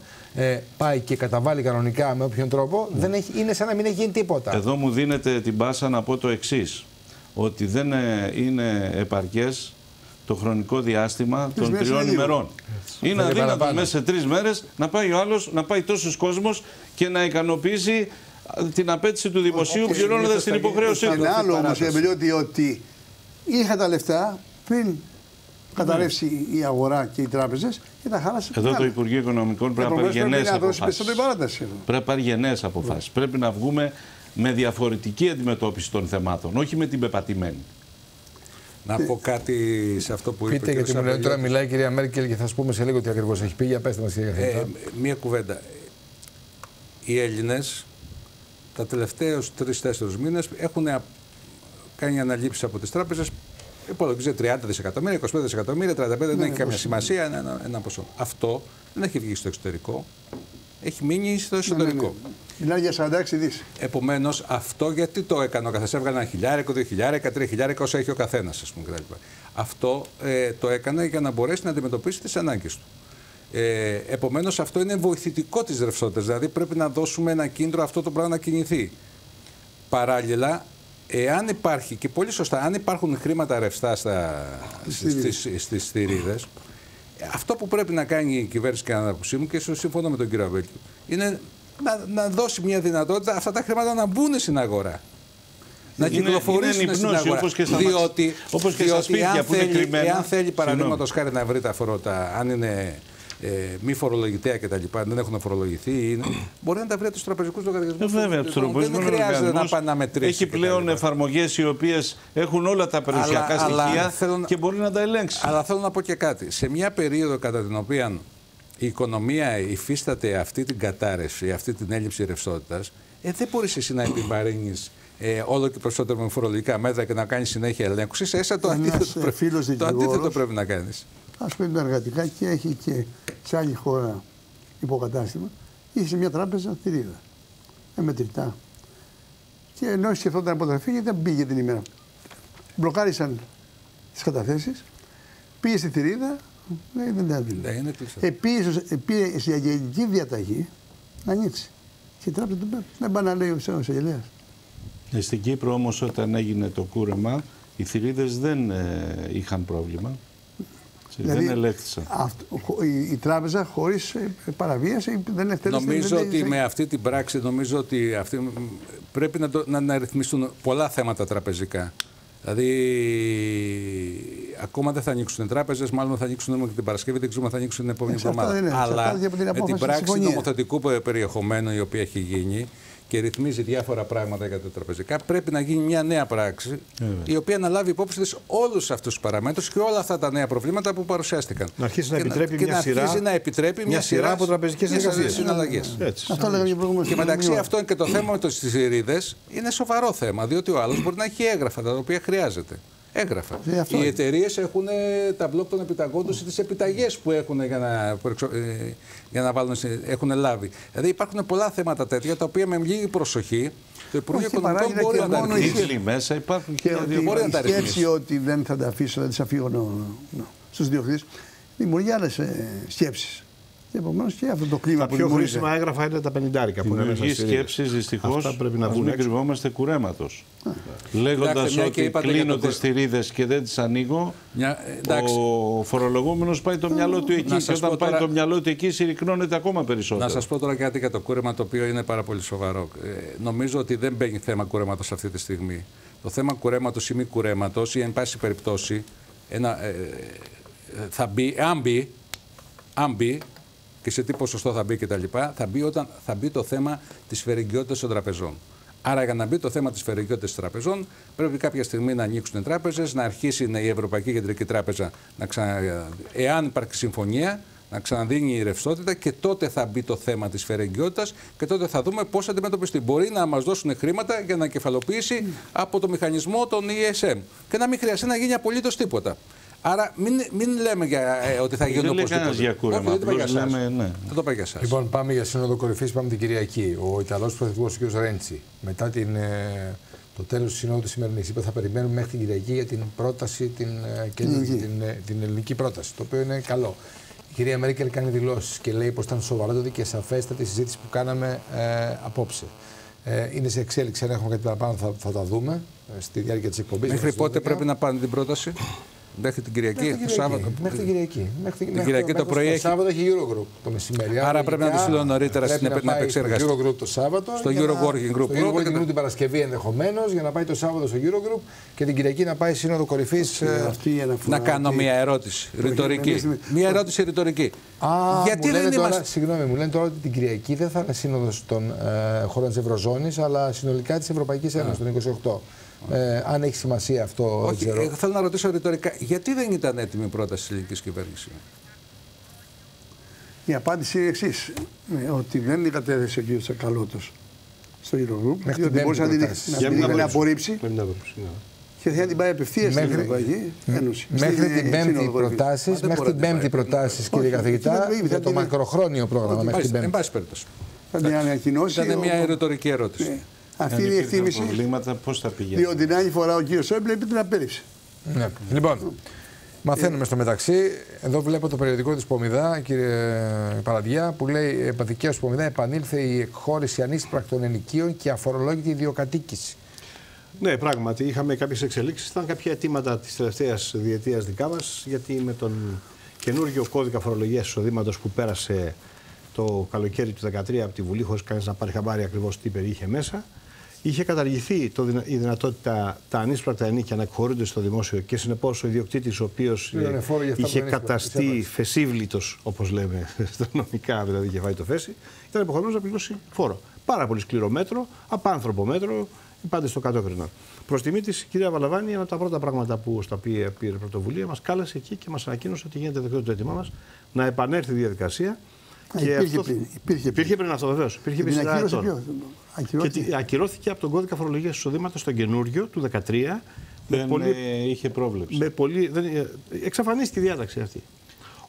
πάει και καταβάλει κανονικά με όποιον τρόπο, δεν έχει, είναι σαν να μην έχει γίνει τίποτα. Εδώ μου δίνετε την πάσα να πω το εξής, ότι δεν είναι επαρκές το χρονικό διάστημα των 3 ημερών. Είναι αδύνατο μέσα σε 3 μέρες να πάει ο άλλος, να πάει τόσος κόσμος και να ικανοποιήσει την απέτηση του δημοσίου πληρώνοντας την υποχρέωσή του. Είναι άλλο όμως, Αμπελιώτη, ότι είχα τα λεφτά πριν καταρρεύσει η αγορά και οι τράπεζες και τα χάλασε. Εδώ το Υπουργείο Οικονομικών πρέπει να πάρει γενναίες αποφάσεις. Πρέπει να βγούμε με διαφορετική αντιμετώπιση των θεμάτων, όχι με την πεπατημένη. Να πω κάτι σε αυτό που είπε. Πείτε, γιατί τώρα μιλάει η κυρία Μέρκελ και θα σας πούμε σε λίγο τι ακριβώς έχει πει. Για πέστε μας, κυρία Μέρκελ. Μία κουβέντα. Οι Έλληνες τα τελευταίους 3-4 μήνες έχουν κάνει αναλήψεις από τις τράπεζες. Υπολογίζει 30 δισεκατομμύρια, 25 δισεκατομμύρια, 35, δεν έχει καμία σημασία. Ένα ποσό. Αυτό δεν έχει βγει στο εξωτερικό. Έχει μείνει στο εσωτερικό. Μιλάει για 46 δις. Επομένως, αυτό γιατί το έκανε ο καθένας? Έβγαλε ένα χιλιάρικο, 2.000, 3.000, όσα έχει ο καθένας, ας πούμε, κτλ. Αυτό το έκανε για να μπορέσει να αντιμετωπίσει τις ανάγκες του. Επομένως, αυτό είναι βοηθητικό της ρευστότητας. Δηλαδή, πρέπει να δώσουμε ένα κίνητρο αυτό το πράγμα να κινηθεί. Παράλληλα, εάν υπάρχει, και πολύ σωστά, αν υπάρχουν χρήματα ρευστά στις θηρίδες. Αυτό που πρέπει να κάνει η κυβέρνηση, κατά την άποψή μου, και συμφωνώ με τον κύριο Αμπελιώτη, είναι να δώσει μια δυνατότητα αυτά τα χρήματα να μπουν στην αγορά. Να κυκλοφορήσουν στην αγορά. Διότι εάν θέλει, παραδείγματος χάρη, να βρει τα φορότα, αν είναι μη φορολογητέα κτλ., δεν έχουν φορολογηθεί, μπορεί να τα βρει από τους τραπεζικούς λογαριασμούς. Δεν χρειάζεται να πάει να μετρήσει. Έχει πλέον εφαρμογές οι οποίες έχουν όλα τα περιουσιακά στοιχεία και μπορεί να τα ελέγξει. Αλλά θέλω να πω και κάτι. Σε μια περίοδο κατά την οποία η οικονομία υφίσταται αυτή την κατάρρευση, αυτή την έλλειψη ρευστότητας, δεν μπορείς εσύ να επιβαρύνεις όλο και περισσότερο με φορολογικά μέτρα και να κάνεις συνέχεια ελέγξεις. Έσα το αντίθετο πρέπει να κάνεις. Ασχολείται με εργατικά και έχει και σε άλλη χώρα υποκατάστημα. Είχε σε μια τράπεζα θηρίδα. Εμετρητά. Και ενώ σκεφτόταν να αποτραφεί, γιατί δεν πήγε την ημέρα. Μπλοκάρισαν τις καταθέσεις. Πήγε στη θηρίδα. Λέει, δεν τα έδινε. Πήγε σε αγγελική διαταγή να ανοίξει. Και η τράπεζα του πέφτει. Δεν πάει να λέει ο ξένος αγγελέας. Στην Κύπρο όμως, όταν έγινε το κούρεμα, οι θηρίδες δεν είχαν πρόβλημα. Δηλαδή, δεν ελέγχθησαν. Η τράπεζα χωρίς παραβίαση δεν εκτέλεσε. Νομίζω ότι με αυτή την πράξη πρέπει να ρυθμιστούν πολλά θέματα τραπεζικά. Δηλαδή, ακόμα δεν θα ανοίξουν οι τράπεζες, μάλλον θα ανοίξουν μόνο και την Παρασκευή, δεν ξέρουμε αν θα ανοίξουν την επόμενη εβδομάδα. Αλλά με την πράξη νομοθετικού περιεχομένου η οποία έχει γίνει και ρυθμίζει διάφορα πράγματα για τα τραπεζικά, πρέπει να γίνει μια νέα πράξη η οποία να λάβει υπόψη της όλους αυτούς τους παραμέτρους και όλα αυτά τα νέα προβλήματα που παρουσιάστηκαν. Να αρχίσει να επιτρέπει μια σειρά από τραπεζικές συναλλαγές. Και μεταξύ αυτών και το θέμα με τις θηρίδες είναι σοβαρό θέμα, διότι ο άλλος μπορεί να έχει έγγραφα τα οποία χρειάζεται. Έγγραφα. Οι εταιρείες έχουν τα μπλοκ των επιταγών τους ή τις επιταγές που έχουν για να βάλουν, έχουν λάβει. Δηλαδή υπάρχουν πολλά θέματα τέτοια τα οποία με λίγη προσοχή το Υπουργείο Οικονομικών μπορεί να τα ρυθμίσει. Μπορεί να τα ρυθμίσει. Η σκέψη ότι δεν θα τα αφήσω, θα τις αφήγω στους διοκτήτες, δημιουργεί άλλες σκέψεις. Και επομένως και αυτό το κλίμα. Τα πιο χρήσιμα έγγραφα είναι τα 50 που είναι μέσα στις σκέψεις, δυστυχώς πρέπει να μην κρυβόμαστε κουρέματος. Λέγοντας ότι κλείνω τις θηρίδες και δεν τις ανοίγω, ο φορολογούμενος πάει το μυαλό του εκεί. Και όταν πάει το μυαλό του εκεί, συρρυκνώνεται ακόμα περισσότερο. Να σας πω τώρα κάτι για το κούρεμα, το οποίο είναι πάρα πολύ σοβαρό. Νομίζω ότι δεν μπαίνει θέμα κουρέματος αυτή τη στιγμή. Το θέμα κουρέματος ή μη κουρέματος, ή εν πάση περιπτώσει, αν μπει, και σε τι ποσοστό θα μπει κτλ., θα μπει το θέμα της φερεγγιότητας των τραπεζών. Άρα, για να μπει το θέμα της φερεγγιότητας των τραπεζών, πρέπει κάποια στιγμή να ανοίξουν οι τράπεζες, να αρχίσει η Ευρωπαϊκή Κεντρική Τράπεζα, εάν υπάρχει συμφωνία, να ξαναδίνει η ρευστότητα και τότε θα μπει το θέμα της φερεγγιότητας και τότε θα δούμε πώς θα αντιμετωπιστεί. Μπορεί να μας δώσουν χρήματα για να κεφαλοποιήσει από το μηχανισμό των ESM και να μην χρειαστεί να γίνει απολύτως τίποτα. Άρα μην λέμε ότι θα γίνουν οπωσδήποτε. Για κούρεμα, θα το πάει για εσάς. Λοιπόν, πάμε για σύνοδο κορυφής, πάμε την Κυριακή. Ο Ιταλός Πρωθυπουργός, ο κ. Ρέντσι, μετά το τέλος της συνόδου της σημερινής, είπε θα περιμένουμε μέχρι την Κυριακή για την πρόταση, την ελληνική πρόταση, το οποίο είναι καλό. Η κυρία Μέρκελ κάνει δηλώσεις και λέει πως ήταν σοβαρότατη και σαφέστατη συζήτηση που κάναμε απόψε. Είναι σε εξέλιξη, αν έχουμε κάτι παραπάνω θα τα δούμε στη διάρκεια της εκπομπής. Μέχρι πότε πρέπει να πάνε την πρόταση? Μέχρι την Κυριακή, το Σάββατο. Μέχρι την Κυριακή. Το πρωί έχει. Το Σάββατο έχει Eurogroup το μεσημέρι. Άρα πρέπει να τη στείλω νωρίτερα στην επεξεργασία. Στο Eurogroup το Σάββατο. Στο Euroworking Group. Στο Euroworking Group την Παρασκευή ενδεχομένως, για να πάει το Σάββατο στο Eurogroup και την Κυριακή να πάει σύνοδο κορυφής. Να κάνω μια ερώτηση ρητορική. Συγγνώμη, μου λένε τώρα ότι την Κυριακή δεν θα είναι σύνοδος των χωρών της Ευρωζώνης, αλλά συνολικά της Ευρωπαϊκής Ένωσης, των 28. Αν έχει σημασία αυτό. Όχι, θέλω να ρωτήσω ρητορικά, γιατί δεν ήταν έτοιμη η πρόταση της ελληνικής κυβέρνησης? Η απάντηση είναι εξής, ότι δεν κατέθεσε ο κ. Σακαλώτος στο Eurogroup, διότι μπορούσε να την απορρίψει και θα την πάει απευθείας στην Ευρωπαϊκή Ένωση. Μέχρι την Πέμπτη προτάσεις, κύριε καθηγητά, για το μακροχρόνιο πρόγραμμα. Εν πάση περιπτώσει. Θα την ανακοινώσει. Ήταν μια ρητορική ερώτηση. Αυτή είναι η εκτίμηση. Πώς θα πηγαίνει. Διότι την άλλη φορά ο κύριος Σόιμπλε είπε την απέρριψη. Ναι. Λοιπόν, μαθαίνουμε στο μεταξύ. Εδώ βλέπω το περιοδικό της Πομιδά, κύριε Παραβιά, που λέει δικαίως Πομιδά επανήλθε η εκχώρηση ανίσπρακτων ενοικίων και αφορολόγητη ιδιοκατοίκηση. Ναι, πράγματι. Είχαμε κάποιες εξελίξεις. Ήταν κάποια αιτήματα της τελευταίας διετίας δικά μας, γιατί με τον καινούργιο κώδικα φορολογίας εισοδήματος που πέρασε το καλοκαίρι του 2013 από τη Βουλή, χωρίς κανείς να πάρει χαμπάρι ακριβώς τι περιείχε μέσα. Είχε καταργηθεί η δυνατότητα τα ανίσπρακτα ενίκια να εκχωρούνται στο δημόσιο και συνεπώς ο ιδιοκτήτης, ο οποίος είχε καταστεί φεσίβλητος, όπως λέμε στα νομικά, δηλαδή είχε φάει το φέση, ήταν υποχρεωμένος να πληρώσει φόρο. Πάρα πολύ σκληρό μέτρο, απάνθρωπο μέτρο, πάντα στο κατόκρινο. Προς τιμή της, η κυρία Βαλαβάνη, ένα από τα πρώτα πράγματα που στα οποία πήρε πρωτοβουλία, μας κάλεσε εκεί και μας ανακοίνωσε ότι γίνεται δεκτό το αίτημά μας να επανέλθει η διαδικασία. Υπήρχε πριν αυτό, βεβαίως. Υπήρχε πριν αυτό. Και ακυρώθηκε από τον κώδικα φορολογίας εισοδήματος στον καινούριο του 2013. Δεν είχε πρόβλεψη. Εξαφανίστηκε η διάταξη αυτή.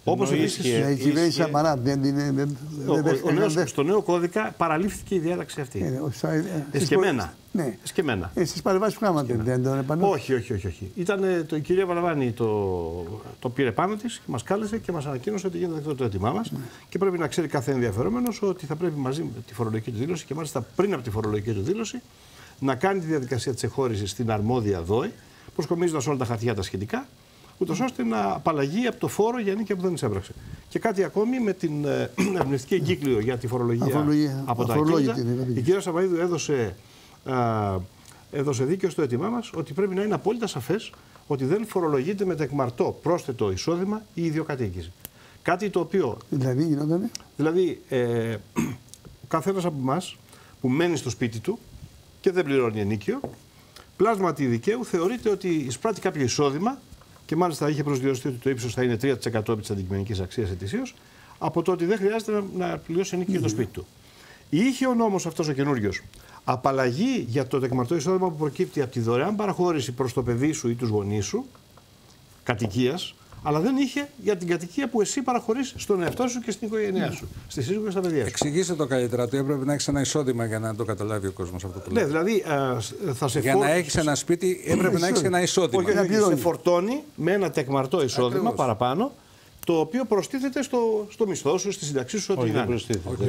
Όπως η κυβέρνηση Σαμαρά δεν. Στο νέο κώδικα παραλήφθηκε η διάταξη αυτή. Εσκεμμένα. Στις παρεμβάσεις που κάνατε δεν τον επανέλαβε? Όχι. Η κυρία Βαλαβάνη το πήρε πάνω της, μας κάλεσε και μας ανακοίνωσε ότι γίνεται δεκτό το αίτημά μας. Και πρέπει να ξέρει κάθε ενδιαφερόμενος ότι θα πρέπει μαζί με τη φορολογική του δήλωση και μάλιστα πριν από τη φορολογική του δήλωση να κάνει τη διαδικασία της εκχώρησης στην αρμόδια ΔΟΕ, προσκομίζοντας όλα τα χαρτιά τα σχετικά, ούτως ώστε να απαλλαγεί από το φόρο για νίκη που δεν εισέπραξε. Και κάτι ακόμη με την ευνηστική εγκύκλιο για τη φορολογία από τα ακίνητα. Η κυρία Σαβαίδου έδωσε δίκαιο στο αίτημά μας ότι πρέπει να είναι απόλυτα σαφές ότι δεν φορολογείται με τεκμαρτό πρόσθετο εισόδημα ή ιδιοκατοίκηση. Κάτι το οποίο. Δηλαδή, γινότανε. Δηλαδή, ο καθένας από εμάς που μένει στο σπίτι του και δεν πληρώνει ενίκιο, πλάσματι δικαίου θεωρείται ότι εισπράττει κάποιο εισόδημα. Και μάλιστα είχε προσδιοριστεί ότι το ύψος θα είναι 3% της αντικειμενικής αξίας ετησίως, από το ότι δεν χρειάζεται να πληρώσει ενίκιο για το σπίτι του. Είχε ο νόμος αυτός ο καινούριος απαλλαγή για το τεκμαρτό εισόδημα που προκύπτει από τη δωρεάν παραχώρηση προς το παιδί σου ή τους γονείς σου κατοικίας, αλλά δεν είχε για την κατοικία που εσύ παραχωρείς στον εαυτό σου και στην οικογένειά σου, στη σύζυγο και στα παιδιά σου. Εξηγήστε το καλύτερα, ότι έπρεπε να έχεις ένα εισόδημα για να το καταλάβει ο κόσμος αυτό που λέει. Ναι, δηλαδή θα σε για να έχεις ένα σπίτι έπρεπε να έχεις ένα εισόδημα. Όχι, να σε φορτώνει με ένα τεκμαρτό εισόδημα παραπάνω, το οποίο προστίθεται στο μισθό σου, στη συνταξή σου, ό,τι είναι.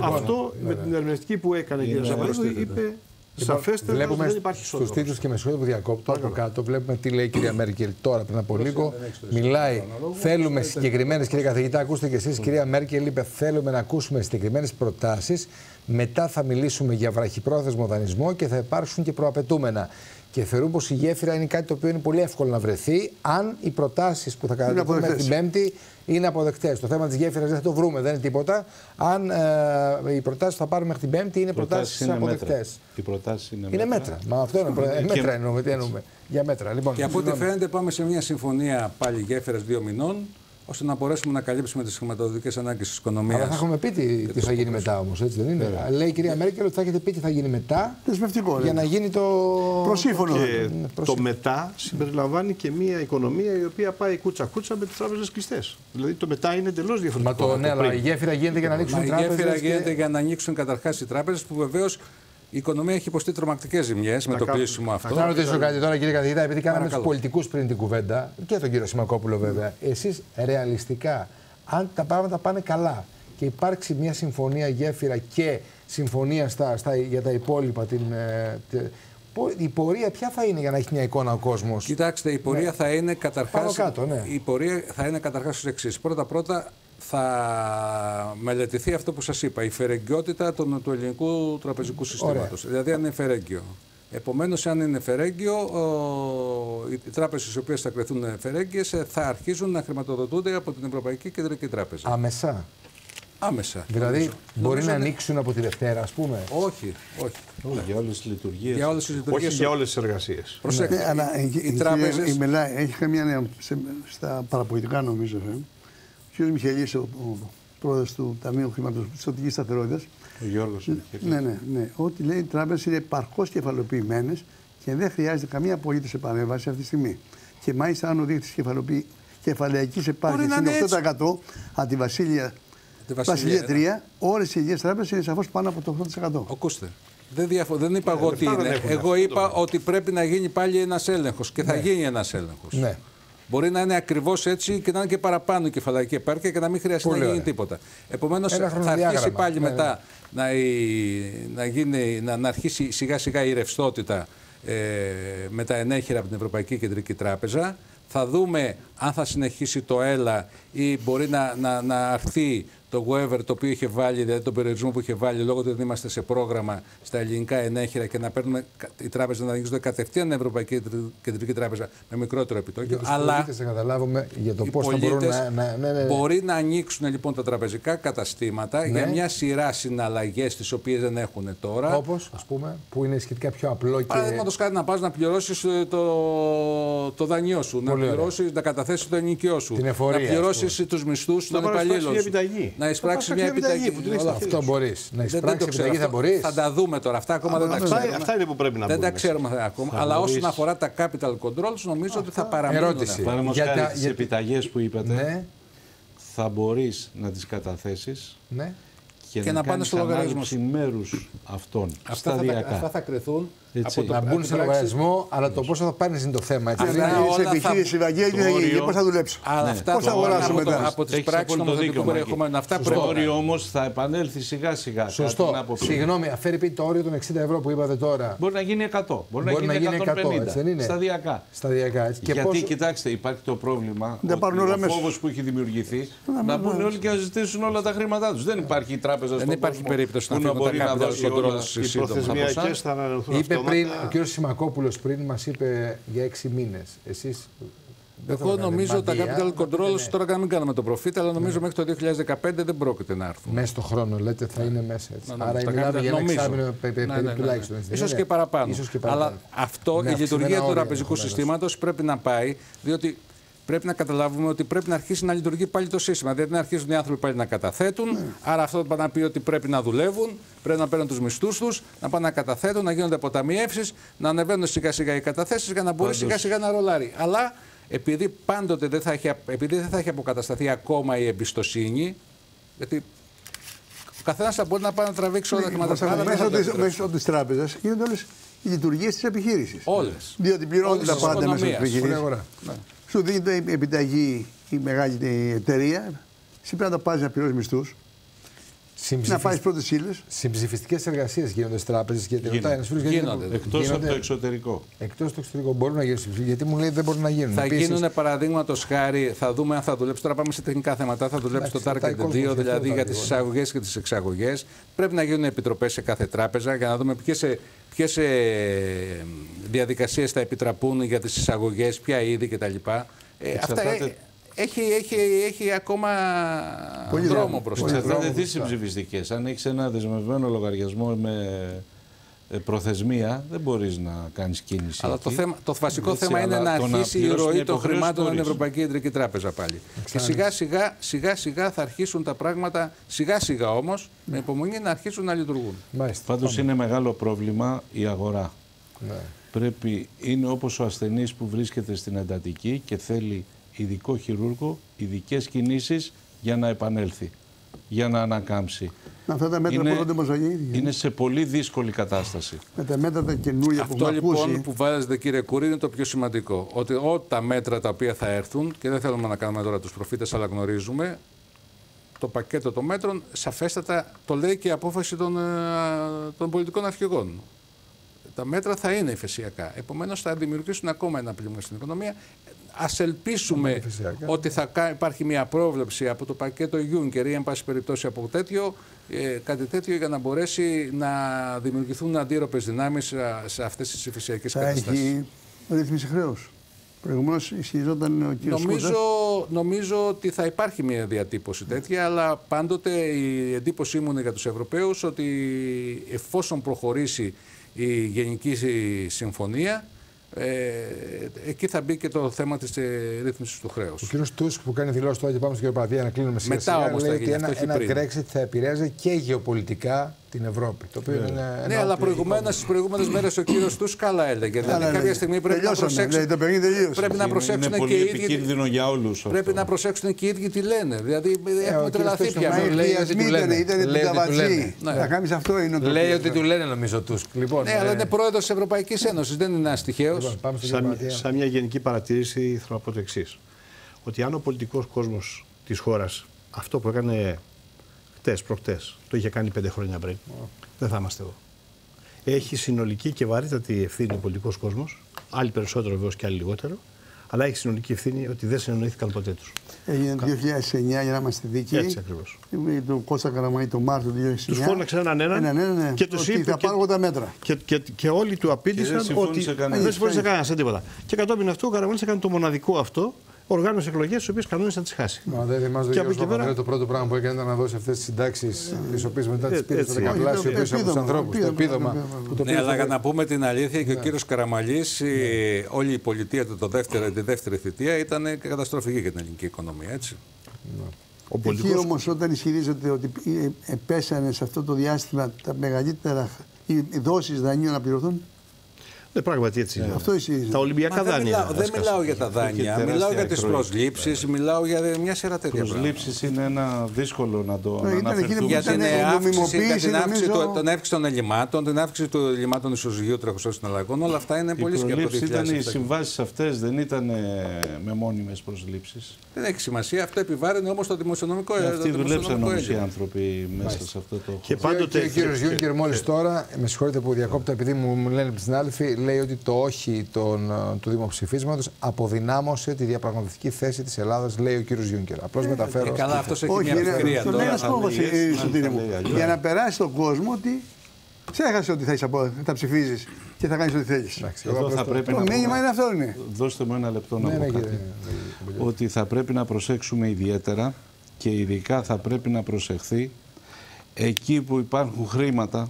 Αυτό με την ερμηνευτική που έκανε η κ. Σαββαρίδου είπε. Σαφέστερα, βλέπουμε δεν υπάρχει σώμα. Στους τίτλους και με συγχωρείτε που διακόπτω, από κάτω βλέπουμε τι λέει η κυρία Μέρκελ τώρα πριν από λίγο. Μιλάει, θέλουμε συγκεκριμένες, κύριε καθηγητά, ακούστε και εσείς, κυρία Μέρκελ είπε, θέλουμε να ακούσουμε συγκεκριμένες προτάσεις, μετά θα μιλήσουμε για βραχυπρόθεσμο δανεισμό και θα υπάρξουν και προαπαιτούμενα. Και θεωρούν πως η γέφυρα είναι κάτι το οποίο είναι πολύ εύκολο να βρεθεί, αν οι προτάσεις που θα κατατεθούν μέχρι την Πέμπτη είναι αποδεκτές. Το θέμα της γέφυρας δεν θα το βρούμε, δεν είναι τίποτα. Αν οι προτάσεις που θα πάρουμε μέχρι την Πέμπτη είναι προτάσεις αποδεκτές. Οι προτάσεις είναι μέτρα. Μα αυτό είναι μέτρα εννοούμε. Για μέτρα. Λοιπόν, και από ό,τι φαίνεται πάμε σε μια συμφωνία πάλι γέφυρας 2 μηνών. ώστε να μπορέσουμε να καλύψουμε τις χρηματοδοτικές ανάγκες της οικονομίας. Αλλά θα έχουμε πει τι θα γίνει μετά όμως, έτσι δεν είναι. Yeah. Λέει η κυρία Μέρκελ ότι θα έχετε πει τι θα γίνει μετά. Δεσμευτικό. Για να γίνει το προσύμφωνο. Το μετά συμπεριλαμβάνει και μια οικονομία η οποία πάει κούτσα-κούτσα με τις τράπεζες κλειστές. Δηλαδή το μετά είναι εντελώς διαφορετικό. Μα ναι, αλλά η γέφυρα γίνεται για να ανοίξουν οι τράπεζες. Η γέφυρα γίνεται για να ανοίξουν καταρχάς οι τράπεζες που βεβαίως. Η οικονομία έχει υποστεί τρομακτικές ζημιές με το κλείσιμο αυτό. Θα ρωτήσω κάτι τώρα, κύριε καθηγητά, επειδή κάναμε τους πολιτικούς πριν την κουβέντα και τον κύριο Σημακόπουλο, βέβαια. Εσείς ρεαλιστικά, αν τα πράγματα πάνε καλά και υπάρξει μια συμφωνία γέφυρα και συμφωνία για τα υπόλοιπα, η πορεία ποια θα είναι για να έχει μια εικόνα ο κόσμος? Κοιτάξτε, η πορεία θα είναι καταρχάς. Η πορεία θα είναι καταρχάς ως εξής. Πρώτα-πρώτα. Θα μελετηθεί αυτό που σας είπα, η φερεγγιότητα του ελληνικού τραπεζικού συστήματος. Δηλαδή, αν είναι φερέγγιο. Επομένως, αν είναι φερέγγιο, οι τράπεζες οι οποίες θα κρεθούν φερέγγιες θα αρχίζουν να χρηματοδοτούνται από την Ευρωπαϊκή Κεντρική Τράπεζα. Αμεσά. Άμεσα. Δηλαδή, μπορεί να ανοίξουν από τη Δευτέρα, ας πούμε. Όχι. Για όλες τις λειτουργίες. Όχι για όλες τις εργασίες. Προσέξτε. Αλλά η Μελά έχει μια νέα στα παραπολιτικά, νομίζω. Ο κ. Μιχελί, ο πρόεδρος του Ταμείου Χρηματοπιστωτικής Σταθερότητας. Ο Γιώργος Μιχελί. Ναι. Ότι λέει οι τράπεζες είναι επαρκώς κεφαλοποιημένες και δεν χρειάζεται καμία απολύτως επανέμβαση αυτή τη στιγμή. Και μάλιστα, αν ο δείκτης κεφαλαϊκής επάρκειας είναι 8% Βασιλεία 3, όλες οι ίδιες τράπεζες είναι σαφώς πάνω από το 8%. Ακούστε. Δεν είπα εγώ τι είναι. Εγώ είπα ότι πρέπει να γίνει πάλι ένας έλεγχος και θα γίνει ένας έλεγχος. Μπορεί να είναι ακριβώς έτσι και να είναι και παραπάνω η κεφαλαϊκή επάρκεια και να μην χρειαστεί να γίνει τίποτα. Επομένως, θα αρχίσει πάλι μετά να αρχίσει σιγά-σιγά η ρευστότητα με τα ενέχειρα από την Ευρωπαϊκή Κεντρική Τράπεζα. Θα δούμε αν θα συνεχίσει το ΕΛΑ ή μπορεί να αρθεί το waiver το οποίο είχε βάλει, δηλαδή τον περιορισμό που είχε βάλει λόγω του ότι είμαστε σε πρόγραμμα στα ελληνικά ενέχειρα και να παίρνουμε οι τράπεζες να ανοίξουν κατευθείαν την Ευρωπαϊκή Κεντρική Τράπεζα με μικρότερο επιτόκιο. Αλλά για το πώς θα μπορούν να μπορεί να ανοίξουν λοιπόν τα τραπεζικά καταστήματα για μια σειρά συναλλαγές τις οποίες δεν έχουν τώρα. Όπως, ας πούμε, που είναι σχετικά πιο απλό και. Παραδείγματος χάρη να πας να πληρώσεις το δανειό σου, να καταθέσεις το ενοικιό σου, να πληρώσεις τους μισθούς των υπαλλήλων σου. Να εισπράξεις μια επιταγή που την έχεις. Αυτό μπορείς. Να εισπράξεις επιταγή θα μπορείς. Θα τα δούμε τώρα. Αυτά ακόμα δεν τα ξέρουμε. Αυτά είναι που πρέπει να δούμε. Δεν τα ξέρουμε ακόμα. Αλλά όσον αφορά τα capital controls, νομίζω ότι θα παραμείνουν. Ερώτηση. Για τις επιταγές που είπατε, θα μπορείς να τις καταθέσεις και να πάνε στο λογαριασμό. Αυτά θα κρεθούν. Να μπουν σε λογαριασμό, αλλά το πόσο θα πάρει είναι το θέμα. Έτσι. Είναι σε επιχείρηση, Βαγγέλη, τι θα γίνει, πώς θα δουλέψει. Πώς θα αγοράσω μετά. Από τις πράξεις των νομοθετικών περιεχομένων. Το όριο όμως θα επανέλθει σιγά-σιγά. Σωστό. Συγγνώμη, αφαίρει πει το όριο των 60 ευρώ που είπατε τώρα. Μπορεί να γίνει 100. Μπορεί να γίνει 150. Σταδιακά. Γιατί, κοιτάξτε, υπάρχει το πρόβλημα. Ο φόβος που έχει δημιουργηθεί να μπουν όλοι και να ζητήσουν όλα τα χρήματά τους. Δεν υπάρχει τράπεζα στον κόσμο που να μπορεί να δώσει όλα οι προθεσμιακές θα ανανεωθούν. Ο κύριος Σημακόπουλος πριν μας είπε για 6 μήνες. Εσείς. Εγώ νομίζω ότι τα capital controls τώρα να μην κάνουμε το profit, αλλά νομίζω μέχρι το 2015 δεν πρόκειται να έρθουν. Μέσα στο χρόνο, λέτε, θα είναι μέσα έτσι. Άρα μιλάμε για ένα εξάμηνο τουλάχιστον. Ίσως και παραπάνω. Αλλά αυτό, η λειτουργία του τραπεζικού συστήματος πρέπει να πάει, διότι πρέπει να καταλάβουμε ότι πρέπει να αρχίσει να λειτουργεί πάλι το σύστημα. Δηλαδή να αρχίζουν οι άνθρωποι πάλι να καταθέτουν. Άρα αυτό πάνε να πει ότι πρέπει να δουλεύουν, πρέπει να παίρνουν τους μισθούς τους, να πάνε να καταθέτουν, να γίνονται αποταμιεύσεις, να ανεβαίνουν σιγά-σιγά οι καταθέσεις για να μπορεί σιγά-σιγά να ρολάρει. Αλλά επειδή πάντοτε δεν θα έχει αποκατασταθεί ακόμα η εμπιστοσύνη, γιατί ο καθένας θα μπορεί να πάει να τραβήξει όλα τα χρηματιστήρια. Μέσω της τράπεζας γίνονται όλες οι λειτουργίες της επιχείρησης. Όλες. Διότι πληρώνουν τα πάντα μέσα στην επιχείρηση. Σου δίνει η επιταγή η μεγάλη εταιρεία, σήμερα να πας να πληρώσεις μισθούς, να πάρεις πρώτες ύλες. Συμψηφιστικές εργασίες γίνονται στις τράπεζες και γίνονται. Εκτός από το εξωτερικό. Εκτός το εξωτερικό μπορούν να γίνουν συμψηφιστικές, γιατί μου λέει δεν μπορούν να γίνουν. Θα γίνουν παραδείγματος χάρη, θα δούμε αν θα δουλέψει. Τώρα πάμε σε τεχνικά θέματα. Θα δουλέψει το Target 2, δηλαδή για τις εισαγωγές και τις εξαγωγές. Πρέπει να γίνουν επιτροπές σε κάθε τράπεζα για να δούμε ποιες διαδικασίες θα επιτραπούν για τις εισαγωγές, ποια είδη κτλ. Έχει ακόμα δρόμο μπροστά. Εξαρτάται τι συμψηφιστικές. Αν έχεις ένα δεσμευμένο λογαριασμό με προθεσμία, δεν μπορείς να κάνεις κίνηση. Αλλά εκεί, το βασικό θέμα είναι να αρχίσει η ροή των χρημάτων στην Ευρωπαϊκή Κεντρική Τράπεζα πάλι. Και σιγά σιγά θα αρχίσουν τα πράγματα, όμως, με υπομονή να αρχίσουν να λειτουργούν. Πάντως είναι μεγάλο πρόβλημα η αγορά. Ναι. Πρέπει, είναι όπως ο ασθενής που βρίσκεται στην εντατική και θέλει ειδικό χειρούργο, ειδικές κινήσεις για να επανέλθει, για να ανακάμψει. Αυτά τα μέτρα είναι σε πολύ δύσκολη κατάσταση. Με τα μέτρα τα καινούργια που έχουμε ακούσει. Αυτό λοιπόν που βάζετε, κύριε Κουρή, είναι το πιο σημαντικό. Ότι ό, τα μέτρα τα οποία θα έρθουν, και δεν θέλουμε να κάνουμε τώρα τους προφήτες, αλλά γνωρίζουμε το πακέτο των μέτρων, σαφέστατα το λέει και η απόφαση των πολιτικών αρχηγών. Τα μέτρα θα είναι υφεσιακά. Επομένως θα δημιουργήσουν ακόμα ένα πλήγμα στην οικονομία. Ας ελπίσουμε ότι θα υπάρχει μια πρόβλεψη από το πακέτο Γιούνκερ ή, εν πάση περιπτώσει, από τέτοιο, κάτι τέτοιο, για να μπορέσει να δημιουργηθούν αντίρροπες δυνάμεις σε αυτές τις υφεσιακές καταστάσεις. Θα έχει ρύθμιση χρέους. Προηγουμένως ισχυριζόταν ο κύριος Κούτας. Νομίζω ότι θα υπάρχει μια διατύπωση τέτοια, αλλά πάντοτε η εντύπωσή μου είναι για τους Ευρωπαίους ότι εφόσον προχωρήσει η Γενική Συμφωνία, εκεί θα μπει και το θέμα της ρύθμισης του χρέους. Ο κύριος Τούσκ που κάνει δηλώσεις τώρα, και πάμε στον κύριο Παραβιά να κλείνουμε σιγά-σιγά, λέει ότι ένα Brexit θα επηρέαζε και γεωπολιτικά την Ευρώπη. Το οποίο είναι ναι, αλλά στις προηγούμενες μέρες ο κύριος Τούσκ καλά έλεγε. Δηλαδή κάποια στιγμή πρέπει να προσέξουν, πρέπει να προσέξουν και οι ίδιοι τι λένε. Δηλαδή έχουν τρελαθεί πια. Ήταν πιταβατζή. Να κάνεις αυτό είναι το. Λέει ότι του λένε, νομίζω, Τούσκ. Ναι, αλλά είναι πρόεδρος της Ευρωπαϊκής Ένωσης, δεν είναι ένας τυχαίος. Σαν μια γενική παρατήρηση θέλω να πω το εξής. Ότι αν ο πολιτικός κόσμος της χώρας αυτό που έκανε προχτές, το είχε κάνει 5 χρόνια πριν, δεν θα είμαστε εδώ. Έχει συνολική και βαρύτατη ευθύνη ο πολιτικός κόσμος, άλλοι περισσότερο βεβαίως και άλλοι λιγότερο, αλλά έχει συνολική ευθύνη ότι δεν συνεννοήθηκαν ποτέ τους. Έγινε το 2009, για να είμαστε δίκαιοι. Έτσι ακριβώς. Το Κώστα Καραμανή το Μάρτιο του 2009. Τους φώναξαν έναν και τους είπε. Θα πάρω τα μέτρα. Και όλοι του απήντησαν ότι δεν συμφώνησε κανένα σε τίποτα. Και κατόπιν αυτού ο Καραμανής έκανε το μοναδικό αυτό. Οργάνωσε εκλογές τις οποίες κανόνες θα τις χάσει. Μα δεν θυμάστε ότι το πρώτο πράγμα που έκανε ήταν να δώσει αυτές τις συντάξεις, τις οποίες μετά τις πήρε στο δεκαπλάσιο πίσω από τους ανθρώπους. Το επίδομα. Ναι, αλλά για να πούμε την αλήθεια, και ο κύριος Καραμανλής, όλη η πολιτεία του τη δεύτερη θητεία ήταν καταστροφική για την ελληνική οικονομία. Εκεί όμως, όταν ισχυρίζεται ότι πέσανε σε αυτό το διάστημα τα μεγαλύτερα δόσεις δανείων να πληρωθούν. Ναι, πράγματι έτσι είναι. Αυτό τα Ολυμπιακά δάνεια. Δεν μιλάω για τα δάνεια, μιλάω για τις προσλήψεις, μιλάω για μια σειρά τέτοια πράγματα. Προσλήψεις είναι ένα δύσκολο να το αναφερθούμε. Για την αύξηση των ελλημάτων, την αύξηση των ελλημάτων ισοζυγίου τρεχουσών συναλλαγών, όλα αυτά είναι πολύ σκεπτικά. Οι προσλήψεις ήταν οι συμβάσεις αυτές, δεν ήταν μεμόνιμες προσλήψεις. Δεν έχει σημασία, αυτό επιβάρυνε όμως το δημοσιονομικό έργο. Αυτοί δουλέψαν όμως οι άνθρωποι μέσα σε αυτό το χώρο. Και ο κύριος Γιούνκερ μόλις τώρα, με συγχωρείτε που διακόπτω, επειδή μου λένε συνάδελφοι, λέει ότι το όχι του δημοψηφίσματος αποδυνάμωσε τη διαπραγματευτική θέση της Ελλάδας, λέει ο κύριος Γιούνκερ. Απλώς μεταφέρω. Καλά, αυτός έχει μια ευκαιρία τώρα. Για να περάσει τον κόσμο ότι ξέχασε ότι θα ψηφίζεις και θα κάνεις ό,τι θέλεις. Το μήνυμα είναι αυτό. Δώστε μου ένα λεπτό να πω κάτι. Ότι θα πρέπει να προσέξουμε ιδιαίτερα και ειδικά θα πρέπει να προσεχθεί εκεί που υπάρχουν χρήματα,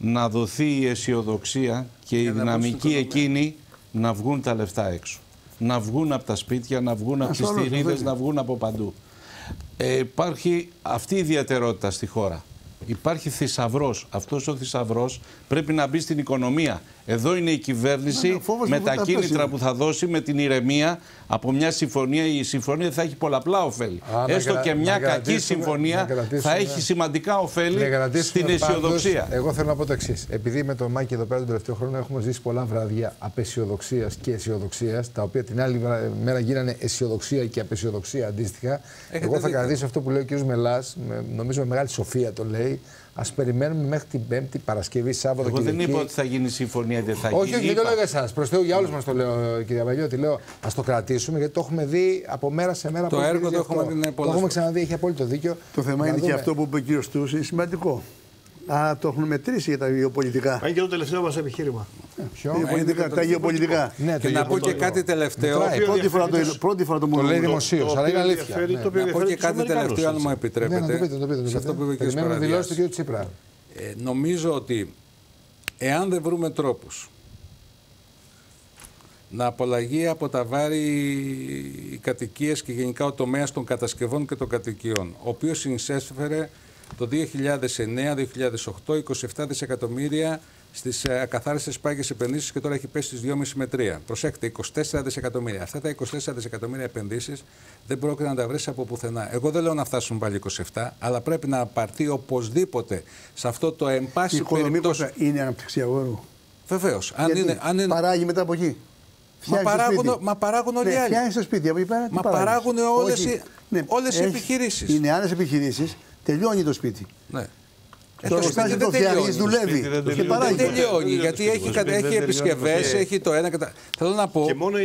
να δοθεί η αισιοδοξία και η δυναμική εκείνη να βγουν τα λεφτά έξω. Να βγουν από τα σπίτια, να βγουν από τις θηρίδες, να βγουν από παντού. Υπάρχει αυτή η ιδιαιτερότητα στη χώρα. Υπάρχει θησαυρός. Αυτός ο θησαυρός πρέπει να μπει στην οικονομία. Εδώ είναι η κυβέρνηση με τα κίνητρα που θα δώσει, με την ηρεμία από μια συμφωνία. Η συμφωνία θα έχει πολλαπλά ωφέλη. Έστω και μια κακή συμφωνία θα έχει σημαντικά ωφέλη στην αισιοδοξία. Εγώ θέλω να πω το εξής. Επειδή με τον Μάκη εδώ πέρα τον τελευταίο χρόνο έχουμε ζήσει πολλά βραδιά απεσιοδοξίας και αισιοδοξίας, τα οποία την άλλη μέρα γίνανε αισιοδοξία και απεσιοδοξία αντίστοιχα. Εγώ θα κρατήσω αυτό που λέει ο κ. Μελάς, νομίζω με μεγάλη σοφία το λέει. Ας περιμένουμε μέχρι την Πέμπτη, Παρασκευή, Σάββατο. Εγώ δεν είπα ότι θα γίνει συμφωνία, δεν θα γίνει. Όχι, δεν το λέω για εσάς. Προς Θεού, για όλους μας το λέω, κύριε Αμπελιώτη. Λέω, ας το κρατήσουμε, γιατί το έχουμε δει από μέρα σε μέρα. Το έργο το έχουμε ξαναδεί, έχει απόλυτο δίκιο. Το θέμα είναι και αυτό που είπε ο κύριος Τούς, είναι σημαντικό. Α, το έχουν μετρήσει για τα γεωπολιτικά. Αν και το τελευταίο μας επιχείρημα. Τα γεωπολιτικά. Και να πω και κάτι τελευταίο. Πρώτη φορά το μου λέει δημοσίως, αλλά είναι αλήθεια. Να πω και κάτι τελευταίο, αν μου επιτρέπετε. Σε αυτό που είπε ο κ. Παραβιάς. Νομίζω ότι Εάν δεν βρούμε τρόπους να απαλλαγεί από τα βάρη οι κατοικίες και γενικά ο τομέας των κατασκευών και των κατοικιών, ο οποίος συνεισέφερε το 2009-2008 27 δισεκατομμύρια στις ακαθάριστες πάγιες επενδύσεις και τώρα έχει πέσει στις 2,5 με 3. Προσέξτε, 24 δισεκατομμύρια. Αυτά τα 24 δισεκατομμύρια επενδύσεις δεν πρόκειται να τα βρεις από πουθενά. Εγώ δεν λέω να φτάσουν πάλι 27, αλλά πρέπει να απαρτεί οπωσδήποτε σε αυτό το εμπάσχη περιπτώσει. Είναι αναπτυξιακό. Βεβαίως. Αν είναι... Παράγει μετά από εκεί. Μα παράγουν όλοι οι άλλοι. Φτιάχνει το σπίτι από εκεί πέρα. Μα παράγουν όλες οι επιχειρήσεις. Είναι άλλες επιχειρήσεις, τελειώνει το σπίτι. Ναι. Το σπίτι δεν τελειώνει, δουλεύει. Δεν τελειώνει, γιατί έχει επισκευές, έχει το ένα. Θέλω να πω. Και μόνο η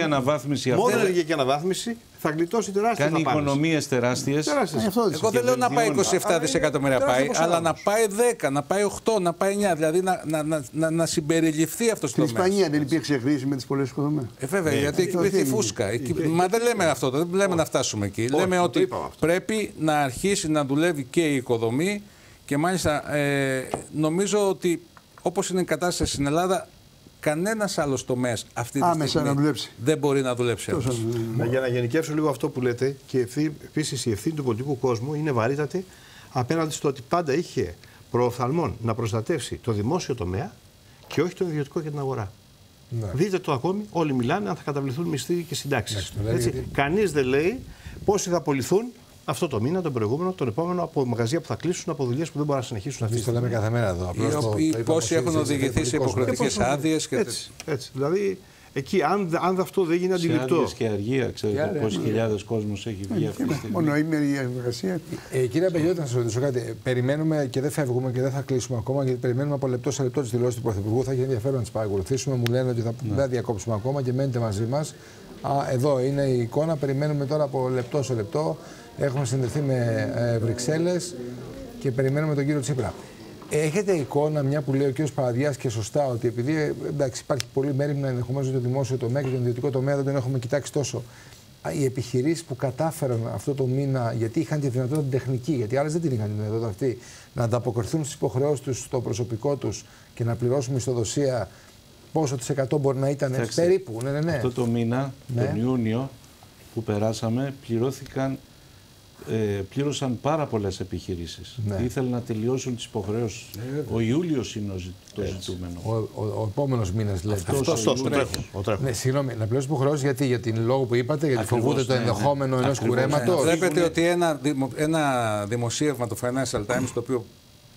ενεργειακή αναβάθμιση θα γλιτώσει τεράστια. Κάνει οικονομίες τεράστιες. Εγώ δεν λέω να πάει 27 δισεκατομμύρια, πάει, αλλά να πάει 10, να πάει 8, να πάει 9. Δηλαδή να συμπεριληφθεί αυτό το μέρο. Στην Ισπανία δεν υπήρξε κρίση με τις πολλές οικοδομές. Βέβαια, γιατί εκεί υπήρχε φούσκα. Μα δεν λέμε αυτό, δεν λέμε να φτάσουμε εκεί. Λέμε ότι πρέπει να αρχίσει να δουλεύει και η οικοδομή και μάλιστα νομίζω ότι όπως είναι η κατάσταση στην Ελλάδα, κανένας άλλος τομέας αυτή τη στιγμή δεν μπορεί να δουλέψει. Για να γενικεύσω λίγο αυτό που λέτε, και επίσης η ευθύνη του πολιτικού κόσμου είναι βαρύτατη απέναντι στο ότι πάντα είχε προοφθαλμόν να προστατεύσει το δημόσιο τομέα και όχι το ιδιωτικό και την αγορά. Ναι. Δείτε το ακόμη, όλοι μιλάνε αν θα καταβληθούν μισθοί και συντάξεις. Γιατί... Κανείς δεν λέει πόσοι θα απολυθούν αυτό το μήνα, τον προηγούμενο, τον επόμενο, από μαγαζιά που θα κλείσουν, από δουλειές που δεν μπορούν να συνεχίσουν. Εμείς το λέμε κάθε μέρα εδώ. Πόσοι έχουν οδηγηθεί σε υποχρεωτικές άδειες και έτσι. Δηλαδή, εκεί, αν αυτό δεν γίνει αντιληπτό. Άδειες και αργία, ξέρετε πόσοι χιλιάδες κόσμος έχει βγει αυτή τη στιγμή. Μόνο η εργασία. Κύριε Αμπελιώτη, να σας ρωτήσω κάτι. Περιμένουμε και δεν φεύγουμε και δεν θα κλείσουμε ακόμα, γιατί περιμένουμε από λεπτό σε λεπτό τις δηλώσεις του Πρωθυπουργού. Θα έχει ενδιαφέρον να τις παρακολουθήσουμε. Μου λένε ότι θα διακόψουμε ακόμα και μένετε μαζί μας. Εδώ είναι η εικόνα. Περιμένουμε τώρα από λεπτό σε λεπτό. Έχουμε συνδεθεί με Βρυξέλλες και περιμένουμε τον κύριο Τσίπρα. Έχετε εικόνα, μια που λέει ο κύριος Παραδιάς και σωστά, ότι επειδή εντάξει, υπάρχει πολύ μέρημνα ενδεχομένως το δημόσιο τομέα και τον ιδιωτικό τομέα δεν τον έχουμε κοιτάξει τόσο. Οι επιχειρήσεις που κατάφεραν αυτό το μήνα, γιατί είχαν τη δυνατότητα την τεχνική, γιατί άλλες δεν την είχαν τη δυνατότητα αυτή, να ανταποκριθούν στις υποχρεώσεις τους, στο προσωπικό τους και να πληρώσουν μισθοδοσία, πόσο της 100 μπορεί να ήταν περίπου. Ναι. Αυτό το μήνα, τον Ιούνιο που περάσαμε, πλήρωσαν πάρα πολλές επιχειρήσεις. Ναι. Ήθελαν να τελειώσουν τις υποχρεώσεις. Ο Ιούλιος είναι το ζητούμενο. Ο επόμενος μήνας λέει. Αυτό. Ναι, συγγνώμη, να πληρώσουν υποχρεώσεις γιατί, για την λόγο που είπατε, γιατί ακριβώς, φοβούνται το ενδεχόμενο ενός κουρέματος. Βλέπετε ότι ένα δημοσίευμα του Financial Times, το οποίο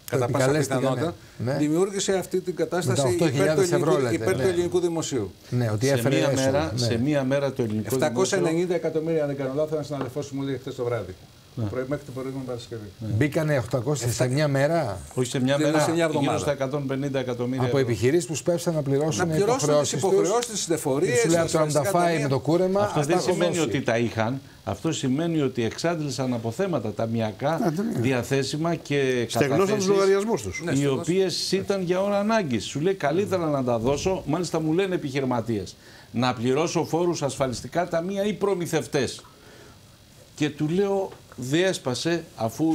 κατά πάσα πιθανότητα, δημιούργησε αυτή την κατάσταση υπέρ του ελληνικού δημοσίου. Ναι, ότι σε μία μέρα το ελληνικό δημοσίου... 790 εκατομμύρια, αν δεν κάνω λάθος, ένας συναδελφός μου λέει χθες το βράδυ. Πρωί μέχρι την προηγούμενη Παρασκευή. Μπήκανε 800 σε μια μέρα. Όχι σε μια μέρα, γύρω στα 150 εκατομμύρια. Από επιχειρήσεις που σπέψαν να πληρώσουν τις υποχρεώσεις, τις εφορίες. Τους λέει αυτό να τα φάει με το κούρεμα. Αυτό δεν σημαίνει ότι τα είχαν. Αυτό σημαίνει ότι εξάντλησαν αποθέματα ταμιακά, διαθέσιμα και καταθέσεις, τους λογαριασμούς τους. Οι οποίες ήταν για ώρα ανάγκης. Σου λέει καλύτερα να τα δώσω, μάλιστα μου λένε επιχειρηματίες, να πληρώσω φόρους, ασφαλιστικά ταμεία ή προμηθευτές. Και του λέω, διέσπασε, αφού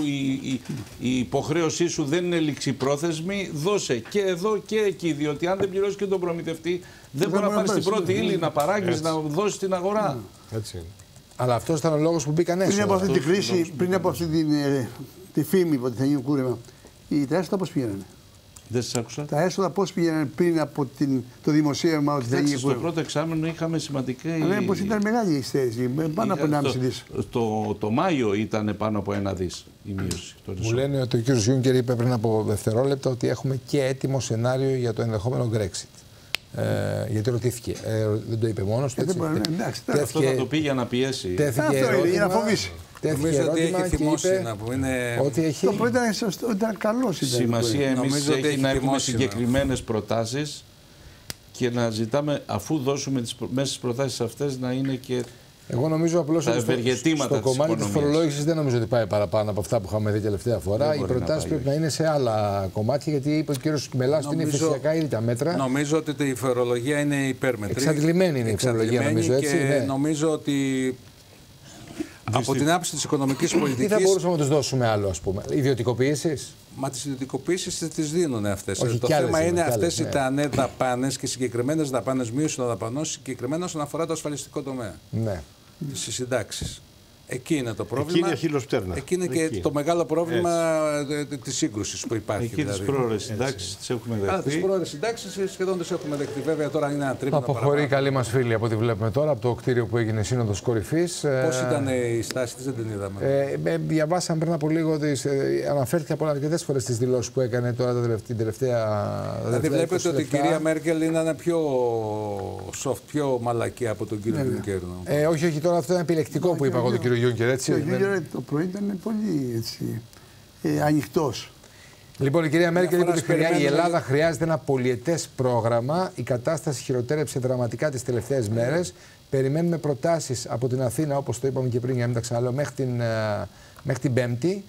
η υποχρέωσή σου δεν είναι ληξιπρόθεσμη, δώσε και εδώ και εκεί. Διότι αν δεν πληρώσει και τον προμηθευτή, δεν μπορεί να πάρει την πρώτη ύλη, να παράγει, να δώσει στην αγορά. Έτσι είναι. Αλλά αυτό ήταν ο λόγος που μπήκαν έξω. Πριν από αυτή την κρίση, πριν από αυτή τη φήμη ότι θα γίνει κούρεμα, τα έσοδα πώς πήγαιναν? Δεν σας άκουσα. Τα έσοδα πώς πήγαιναν πριν από το δημοσίευμα ότι θα γίνει κούρεμα? Στο πρώτο εξάμηνο είχαμε σημαντική. Ναι, πως ήταν μεγάλη η στέρηση, πάνω από 1,5 δις. Το Μάιο ήταν πάνω από 1 δις η μείωση. Μου λένε ότι ο κ. Γιούνκερ είπε πριν από δευτερόλεπτα ότι έχουμε και έτοιμο σενάριο για το ενδεχόμενο Brexit. Γιατί ρωτήθηκε. Δεν το είπε μόνος του. Αυτό θα το πει για να πιέσει. Τέθηκε ερώτημα. Νομίζω ότι έχει θυμώσει να πούμε. Το που ήταν καλός. Σημασία εμείς έχει να έχουμε συγκεκριμένες προτάσεις και να ζητάμε, αφού δώσουμε μέσα στις προτάσεις αυτές, να είναι και... Εγώ νομίζω απλώς ότι στο κομμάτι της φορολόγησης δεν νομίζω ότι πάει παραπάνω από αυτά που είχαμε δει τελευταία φορά. Οι προτάσεις πρέπει να είναι σε άλλα κομμάτια, γιατί είπε ο κύριος Μελάς ότι είναι φυσικά ήδη τα μέτρα. Νομίζω ότι η φορολογία είναι υπέρμετρη. Εξαντλημένη είναι η φορολογία, νομίζω έτσι. Και νομίζω ότι από την άποψη της οικονομικής πολιτικής. Τι θα μπορούσαμε να τους δώσουμε άλλο, ας πούμε? Ιδιωτικοποίησης. Μα τις ιδιωτικοποιήσεις τις δίνουν αυτές. Το θέμα είναι αυτές οι δαπάνες και συγκεκριμένες δαπάνες, μείωση των δαπανών, συγκεκριμένα όσον αφορά το ασφαλιστικό τομέα. Ναι. Τις συντάξεις. Εκεί είναι το πρόβλημα. Εκεί είναι και το μεγάλο πρόβλημα της σύγκρουσης που υπάρχει. Εκεί δηλαδή. Τις πρόορες συντάξεις τις έχουμε δεχτεί. Αλλά τις πρόορες συντάξεις σχεδόν τις έχουμε δεχτεί. Βέβαια τώρα είναι ένα τρίμηνο παραπάνω. Αποχωρεί η καλή μας φίλη από ό,τι βλέπουμε τώρα από το κτίριο που έγινε σύνοδος κορυφής. Πώς ήταν η στάση της, δεν την είδαμε. Διαβάσαμε πριν από λίγο ότι αναφέρθηκε από αρκετές φορές τις δηλώσεις που έκανε τώρα την τελευταία. Δηλαδή βλέπετε ότι η κυρία Μέρκελ είναι ένα πιο soft, πιο μαλακή από τον κύριο Γιούνκερ. Όχι, όχι, τώρα αυτό είναι επιλεκτικό που είπα εγώ. Γιούνκερ, έτσι, το Γιούνκερ το πρωί ήταν πολύ ανοιχτός. Λοιπόν, η κυρία Μέρκελ είπε ότι η Ελλάδα χρειάζεται ένα πολυετές πρόγραμμα. Η κατάσταση χειροτέρεψε δραματικά τις τελευταίες μέρες. Περιμένουμε προτάσεις από την Αθήνα, όπως το είπαμε και πριν, για να μην τα ξαναλέω, μέχρι την Πέμπτη.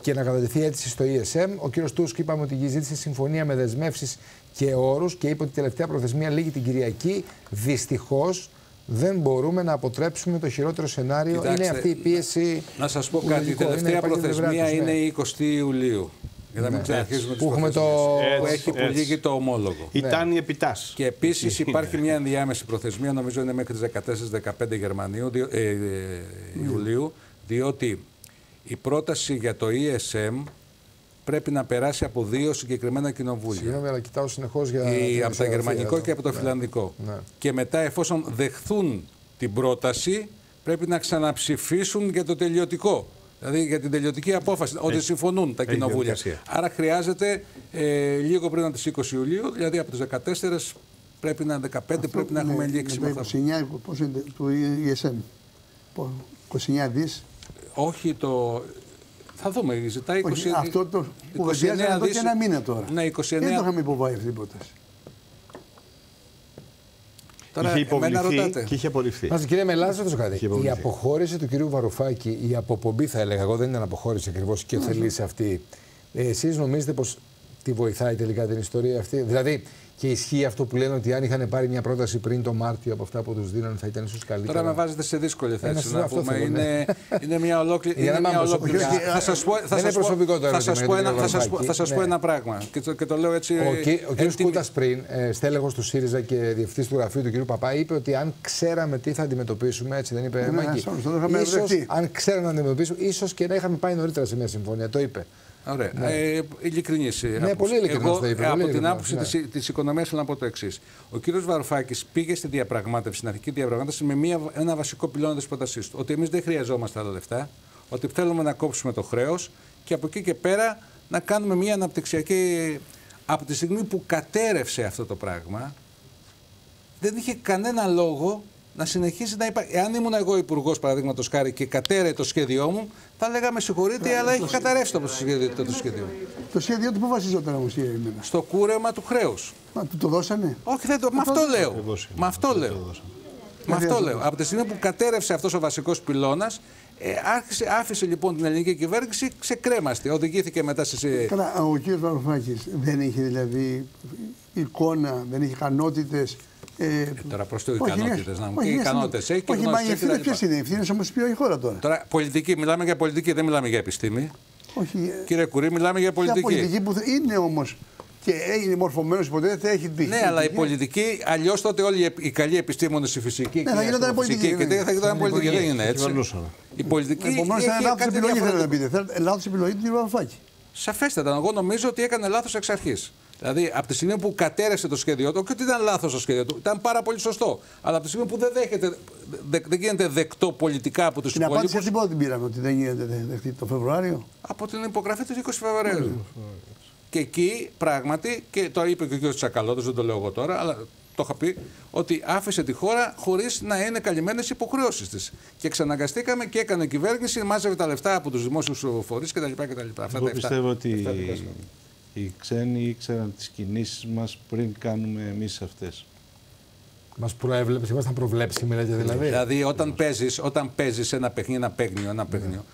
Και να κατατεθεί αίτηση στο ESM. Ο κύριος Τούσκ είπαμε ότι ζήτησε συμφωνία με δεσμεύσεις και όρους και είπε ότι η τελευταία προθεσμία λήγει την Κυριακή. Δυστυχώς. Δεν μπορούμε να αποτρέψουμε το χειρότερο σενάριο. Κοιτάξτε, είναι αυτή η πίεση. Να σας πω κάτι. Η τελευταία προθεσμία είναι η 20η Ιουλίου. Για να μην ξαναρχίσουμε τις προθεσμίες. Που έχει υπουργεί το ομόλογο. Ήταν η επιτάς. Και επίσης υπάρχει μια ενδιάμεση προθεσμία, νομίζω είναι μέχρι τις 14-15 Ιουλίου, διότι η πρόταση για το ESM πρέπει να περάσει από δύο συγκεκριμένα κοινοβούλια. Συγγνώμη, αλλά κοιτάω συνεχώς για. Από το γερμανικό και από το φιλανδικό. Ναι. Και μετά, εφόσον δεχθούν την πρόταση, πρέπει να ξαναψηφίσουν για το τελειωτικό. Δηλαδή για την τελειωτική απόφαση, ότι συμφωνούν τα κοινοβούλια. Άρα χρειάζεται λίγο πριν από τις 20 Ιουλίου, δηλαδή από τις 14 πρέπει να 15, αυτό πρέπει να έχουμε λήξει. Το 29, πώς είναι το ESM, 29 δις. Όχι το. Θα δούμε, ζητάει 20... Όχι, αυτό το κουβεντιάζει εδώ και ένα μήνα τώρα. Ναι, 29... Δεν το είχαμε υποβάλει αυτή την πρόταση. Είχε υποβληθεί και είχε απορριφθεί. Μας, κύριε Μελάς, ρωτήσω κάτι. Η αποχώρηση του κυρίου Βαρουφάκη, η αποπομπή θα έλεγα, εγώ δεν ήταν αποχώρηση ακριβώς και θελήσε αυτή. Εσείς νομίζετε πως τη βοηθάει τελικά την ιστορία αυτή? Δηλαδή, και ισχύει αυτό που λένε ότι αν είχαν πάρει μια πρόταση πριν το Μάρτιο από αυτά που τους δίνανε θα ήταν ίσως καλύτερα. Τώρα με βάζετε σε δύσκολη θέση. Να πούμε. Είναι μια ολόκληρη. Θα σας προσωπικό το ερώτημα. Θα σας πω ένα πράγμα. Και το λέω έτσι. Ο κ. Κούτας πριν, στέλεχος του ΣΥΡΙΖΑ και διευθυντής του γραφείου του κ. Παπά, είπε ότι αν ξέραμε τι θα αντιμετωπίσουμε, έτσι δεν είπε, Μάκη? Αν ξέραμε να αντιμετωπίσουμε, ίσως και να είχαμε πάει νωρίτερα σε μια συμφωνία. Το είπε. Ωραία. Ναι. Ειλικρινής. Ναι, πολύ ειλικρινής το είπε. Από την άποψη της οικονομίας θέλω να πω το εξής. Ο κύριος Βαρουφάκης πήγε στη διαπραγμάτευση, στην αρχική διαπραγμάτευση, με ένα βασικό πυλώνα της πρότασής του. Ότι εμείς δεν χρειαζόμαστε άλλα λεφτά, ότι θέλουμε να κόψουμε το χρέος και από εκεί και πέρα να κάνουμε μια αναπτυξιακή. Από τη στιγμή που κατέρευσε αυτό το πράγμα, δεν είχε κανένα λόγο να συνεχίσει να υπάρχει. Εάν ήμουν εγώ υπουργός, παραδείγματος χάρη, και κατέρεε το σχέδιό μου, θα λέγαμε με συγχωρείτε, αλλά έχει καταρρεύσει το σχέδιό του. Το σχέδιό του πού βασιζόταν όμως? Στο κούρεμα του χρέους. Μα του το δώσανε? Όχι, δεν το. Μα αυτό λέω. Μα αυτό λέω. Μα αυτό λέω. Από τη στιγμή που κατέρευσε αυτός ο βασικός πυλώνας, άφησε λοιπόν την ελληνική κυβέρνηση ξεκρέμαστη. Οδηγήθηκε μετά σε. Καλά, ο κ. Βαρουφάκης δεν είχε δηλαδή εικόνα, δεν είχε ικανότητες. Τώρα προς το ικανότητες να μου πει. Όχι, μα οι ευθύνες ποιες είναι? Οι ευθύνες όμως ποιο η χώρα τώρα. Τώρα πολιτική, μιλάμε για πολιτική, δεν μιλάμε για επιστήμη. Όχι, κύριε Κουρή, μιλάμε για πολιτική. Για πολιτική που είναι όμως και έγινε μορφωμένος ποτέ, θα έχει τύχει. Ναι, αλλά η πολιτική, αλλιώς τότε όλοι οι καλοί επιστήμονες, η φυσική και η αστροφυσική και τέτοια θα γινόταν πολιτική. Δεν είναι έτσι. Η πολιτική. Επομένως ήταν λάθος επιλογή, θέλετε να πείτε. Λάθος επιλογή του κ. Βαρουφάκη. Σαφέστατα, εγώ νομίζω ότι έκανε λάθος εξ αρχής. Δηλαδή, από τη στιγμή που κατέρευσε το σχέδιό του, και ότι ήταν λάθος το σχέδιο του, ήταν πάρα πολύ σωστό. Αλλά από τη στιγμή που δεν γίνεται δεκτό πολιτικά από τους υπόλοιπους. Την απάντηση αυτή την πήραμε, ότι δεν γίνεται δεκτή το Φεβρουάριο. Από την υπογραφή του 20 Φεβρουαρίου. Και εκεί πράγματι, και το είπε και ο κ. Σακαλώτος, δεν το λέω εγώ τώρα, αλλά το είχα πει, ότι άφησε τη χώρα χωρίς να είναι καλυμμένες οι υποχρεώσεις της. Και εξαναγκαστήκαμε και έκανε η κυβέρνηση, μάζευε τα λεφτά από τους δημόσιους φορείς κτλ. Εγώ πιστεύω ότι οι ξένοι ήξεραν τις κινήσεις μας πριν κάνουμε εμείς αυτές. Μας προέβλεψε, ήμασταν προβλέψιμοι, δηλαδή. Δηλαδή, όταν παίζεις ένα παιχνίδι, ένα παίγνιο,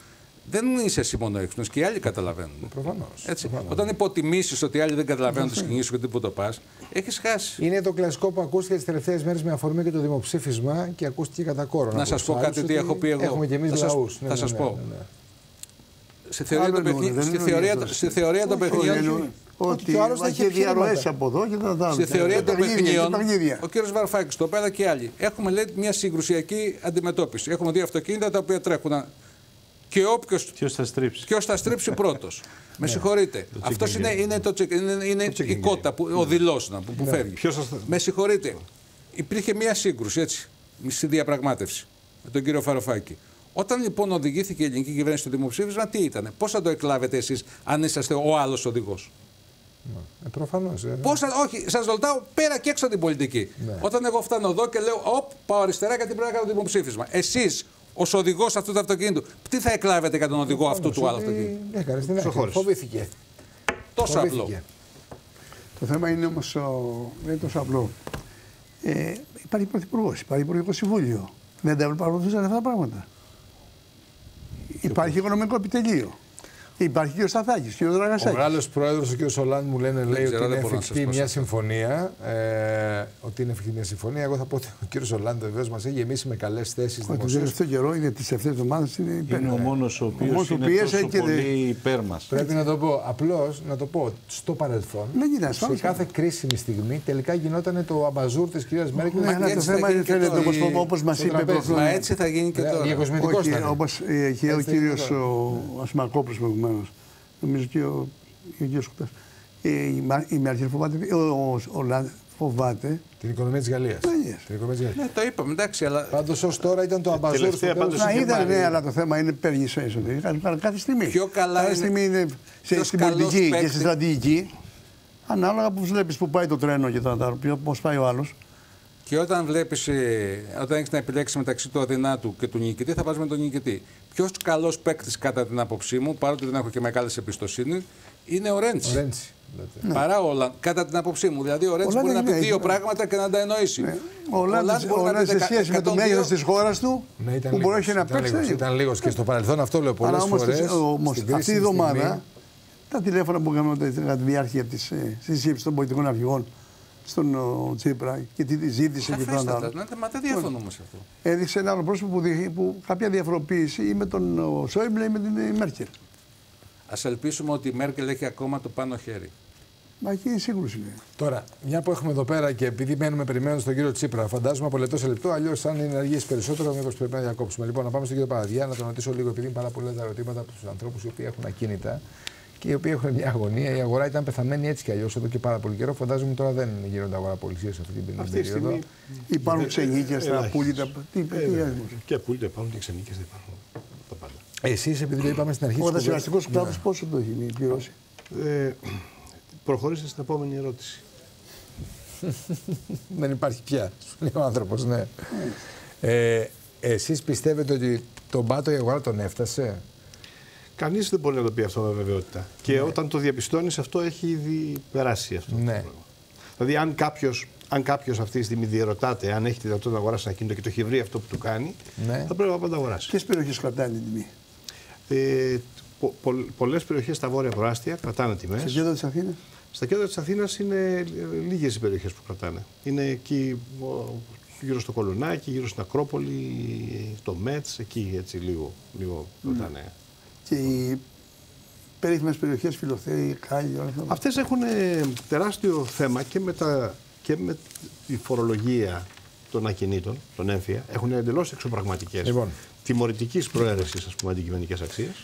δεν είσαι εσύ μόνο έξυπνος και οι άλλοι καταλαβαίνουν. Προφανώς. Όταν υποτιμήσεις ότι οι άλλοι δεν καταλαβαίνουν τις κινήσεις σου και τίποτα πας, έχεις χάσει. Είναι το κλασικό που ακούστηκε τις τελευταίες μέρες με αφορμή και το δημοψήφισμα και ακούστηκε κατά κόρο. Να σας πω κάτι τι έχω πει εγώ. Έχουμε και εμείς λαούς. Θα σας πω. Στη θεωρία των παιχνιδιών. Ότι έχει διαρροές από εδώ και τα δάμε. Στη θεωρία των παιχνιδιών, ο κύριος Βαρουφάκης, το πέρα και άλλοι, έχουμε λέει μια συγκρουσιακή αντιμετώπιση. Έχουμε δύο αυτοκίνητα τα οποία τρέχουν. Και ποιος θα στρίψει πρώτος. Με συγχωρείτε. Αυτό είναι η κότα, ο δειλός που φεύγει. Με συγχωρείτε. Υπήρχε μια σύγκρουση έτσι, στη διαπραγμάτευση με τον κύριο Βαρουφάκη. Όταν λοιπόν οδηγήθηκε η ελληνική κυβέρνηση στο δημοψήφισμα, τι ήταν, πώς θα το εκλάβετε εσείς αν είσαστε ο άλλος οδηγός. Προφανώς. Όχι, σας ρωτάω πέρα και έξω την πολιτική. Όταν εγώ φτάνω εδώ και λέω, οπ, πάω αριστερά γιατί πρέπει να κάνω δημοψήφισμα. Εσείς, ως οδηγός αυτού του αυτοκίνητου, τι θα εκλάβετε για τον οδηγό αυτού του άλλου αυτοκίνητου. Φοβήθηκε. Τόσο απλό. Το θέμα είναι όμως δεν είναι τόσο απλό. Υπάρχει πρωθυπουργός, υπάρχει πρωθυπουργικό συμβούλιο. Δεν τα παρακολουθούσαν αυτά τα πράγματα. Υπάρχει οικονομικό επιτελείο. Υπάρχει και ο Σταθάκης και ο Δραγασάκης. Ο Γάλλος πρόεδρος, ο κ. Ολάντ, μου λένε λέει ότι είναι εφικτή μια συμφωνία. Εγώ θα πω ότι ο κ. Ολάντ βεβαίως μας έχει γεμίσει με καλές θέσεις δημοσίες. Τον τελευταίο καιρό είναι τις αυτές εβδομάδες είναι υπέρ. Είναι ο μόνος ο οποίος είναι τόσο πολύ υπέρ μας. Πρέπει να το πω. Απλώς να το πω. Στο παρελθόν, σε κάθε κρίσιμη στιγμή, τελικά γινόταν το αμπαζούρ της κ. Μέρκελ. Το θέμα είναι όπως μας είπε προηγουμένως. Μα έτσι θα γίνει και τώρα. Όπως ο κ. Σημακόπουλος προηγουμένως, νομίζω και ο κ. Κουτσούμπας, η Μέρκελ φοβάται την οικονομία της Γαλλίας. Ναι, το είπαμε, εντάξει, αλλά. Πάντως ως τώρα ήταν το αμπαζούρ. Να ήταν, ναι, αλλά το θέμα είναι παίρνει εσωτερικά. Κάθε στιγμή. Πιο καλά είναι στην πολιτική και στη στρατηγική. Ανάλογα που βλέπεις που πάει το τρένο και τα πώς πάει ο άλλος. Και όταν βλέπεις, όταν έχεις να επιλέξεις μεταξύ του αδυνάτου και του νικητή, θα πας με τον νικητή. Ποιος καλός παίκτης, κατά την άποψή μου, παρότι δεν έχω και μεγάλη εμπιστοσύνη, είναι ο Ρέντσι. Ναι. Παρά όλα, κατά την άποψή μου. Δηλαδή, ο Ρέντσι μπορεί να πει δύο πράγματα και να τα εννοήσει. Ναι. Ο Ρέντσι σε σχέση με το μέγεθος της χώρας του, ναι, που μπορεί να παίξει. Ήταν λίγος και στο παρελθόν, αυτό λέω πολλές φορές. Όμως, αυτή η εβδομάδα, τα τηλέφωνα που είχαμε κατά τη διάρκεια της συζήτησης των πολιτικών αρχηγών στον Τσίπρα και τι ζήτησε και τον άλλο. Μα δεν διαφωνώ όμως αυτό. Έδειξε ένα άλλο πρόσωπο που κάποια διαφοροποίηση ή με τον Σόιμπλε ή με την Μέρκελ. Ας ελπίσουμε ότι η Μέρκελ έχει ακόμα το πάνω χέρι. Μα εκεί η σύγκρουση είναι. Τώρα, μια που έχουμε εδώ πέρα και επειδή μένουμε περιμένοντας τον κύριο Τσίπρα, φαντάζομαι από λεπτό σε λεπτό, αλλιώς αν είναι αργήσει περισσότερο, μήπως πρέπει να διακόψουμε. Λοιπόν, να πάμε στον κύριο Παραβιά να τον ρωτήσω λίγο, επειδή είναι πάρα πολλά τα ερωτήματα από τους ανθρώπους οι οποίοι έχουν ακίνητα και οι οποίοι έχουν μια αγωνία. Η αγορά ήταν πεθαμένη έτσι κι αλλιώς εδώ και πάρα πολύ καιρό. Φαντάζομαι τώρα δεν γίνονται αγοραπολισίες σε αυτή την περίοδο. Υπάρχουν ξενίκες, τα πουλίτα. Και πουλίτα υπάρχουν και ξενίκες δεν υπάρχουν. Εσείς, επειδή είπαμε στην αρχή της κουβέντας. Ο κατασκευαστικός κλάδος πόσο το έχει πληρώσει. Προχωρήστε στην επόμενη ερώτηση. Δεν υπάρχει πια. Σου λέει ο άνθρωπος, ναι. Εσείς πιστεύετε ότι τον πάτο η αγορά τον έφτασε. Κανείς δεν μπορεί να το πει αυτό με βεβαιότητα. Και όταν το διαπιστώνεις, αυτό έχει ήδη περάσει αυτό. Ναι. Δηλαδή, αν κάποιος αυτή τη στιγμή διερωτάται αν έχει τη δυνατότητα να αγοράσει ένα κινητό και το έχει βρει αυτό που του κάνει, ναι, θα πρέπει να πάντα αγοράσει. Ποιες περιοχές κρατάνε την τιμή, πολλές περιοχές στα βόρεια προάστια κρατάνε τιμές. Στα κέντρα της Αθήνας. Στα κέντρα της Αθήνας είναι λίγες οι περιοχές που κρατάνε. Είναι εκεί γύρω στο Κολονάκι, γύρω στην Ακρόπολη, το Μέτς, εκεί έτσι λίγο κρατάνε. Και περίφημες περιοχές, Φιλοθέη, Κάλλη, όλα αυτά. Αυτές έχουν τεράστιο θέμα και με τη φορολογία των ακινήτων, των έμφυα, έχουν εντελώς εξωπραγματικές, τιμωρητικής προαίρεσης, ας πούμε, αντικειμενικές αξίες.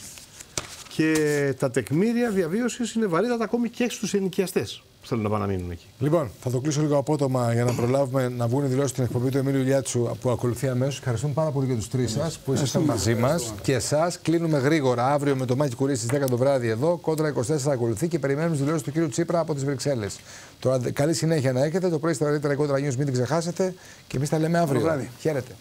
Και τα τεκμήρια διαβίωσης είναι βαρύτατα ακόμη και στους ενοικιαστές που θέλουν να πάνε να μείνουν εκεί. Λοιπόν, θα το κλείσω λίγο απότομα για να προλάβουμε να βγουν οι δηλώσεις στην εκπομπή του Εμίλιου Λιάτσου που ακολουθεί αμέσως. Ευχαριστούμε πάρα πολύ και τους τρεις σας που ήσασταν μαζί μας και εσάς. Κλείνουμε γρήγορα αύριο με το Μάκη Κουρί στις 10 το βράδυ εδώ. Κόντρα 24 θα ακολουθεί και περιμένουμε τις δηλώσεις του κύριου Τσίπρα από τις Βρυξέλλες. Τώρα καλή συνέχεια να έχετε. Το πρωί στα νωρίτερα κόντρα news, μην την ξεχάσετε. Και εμείς τα λέμε αύριο. Χαίρετε.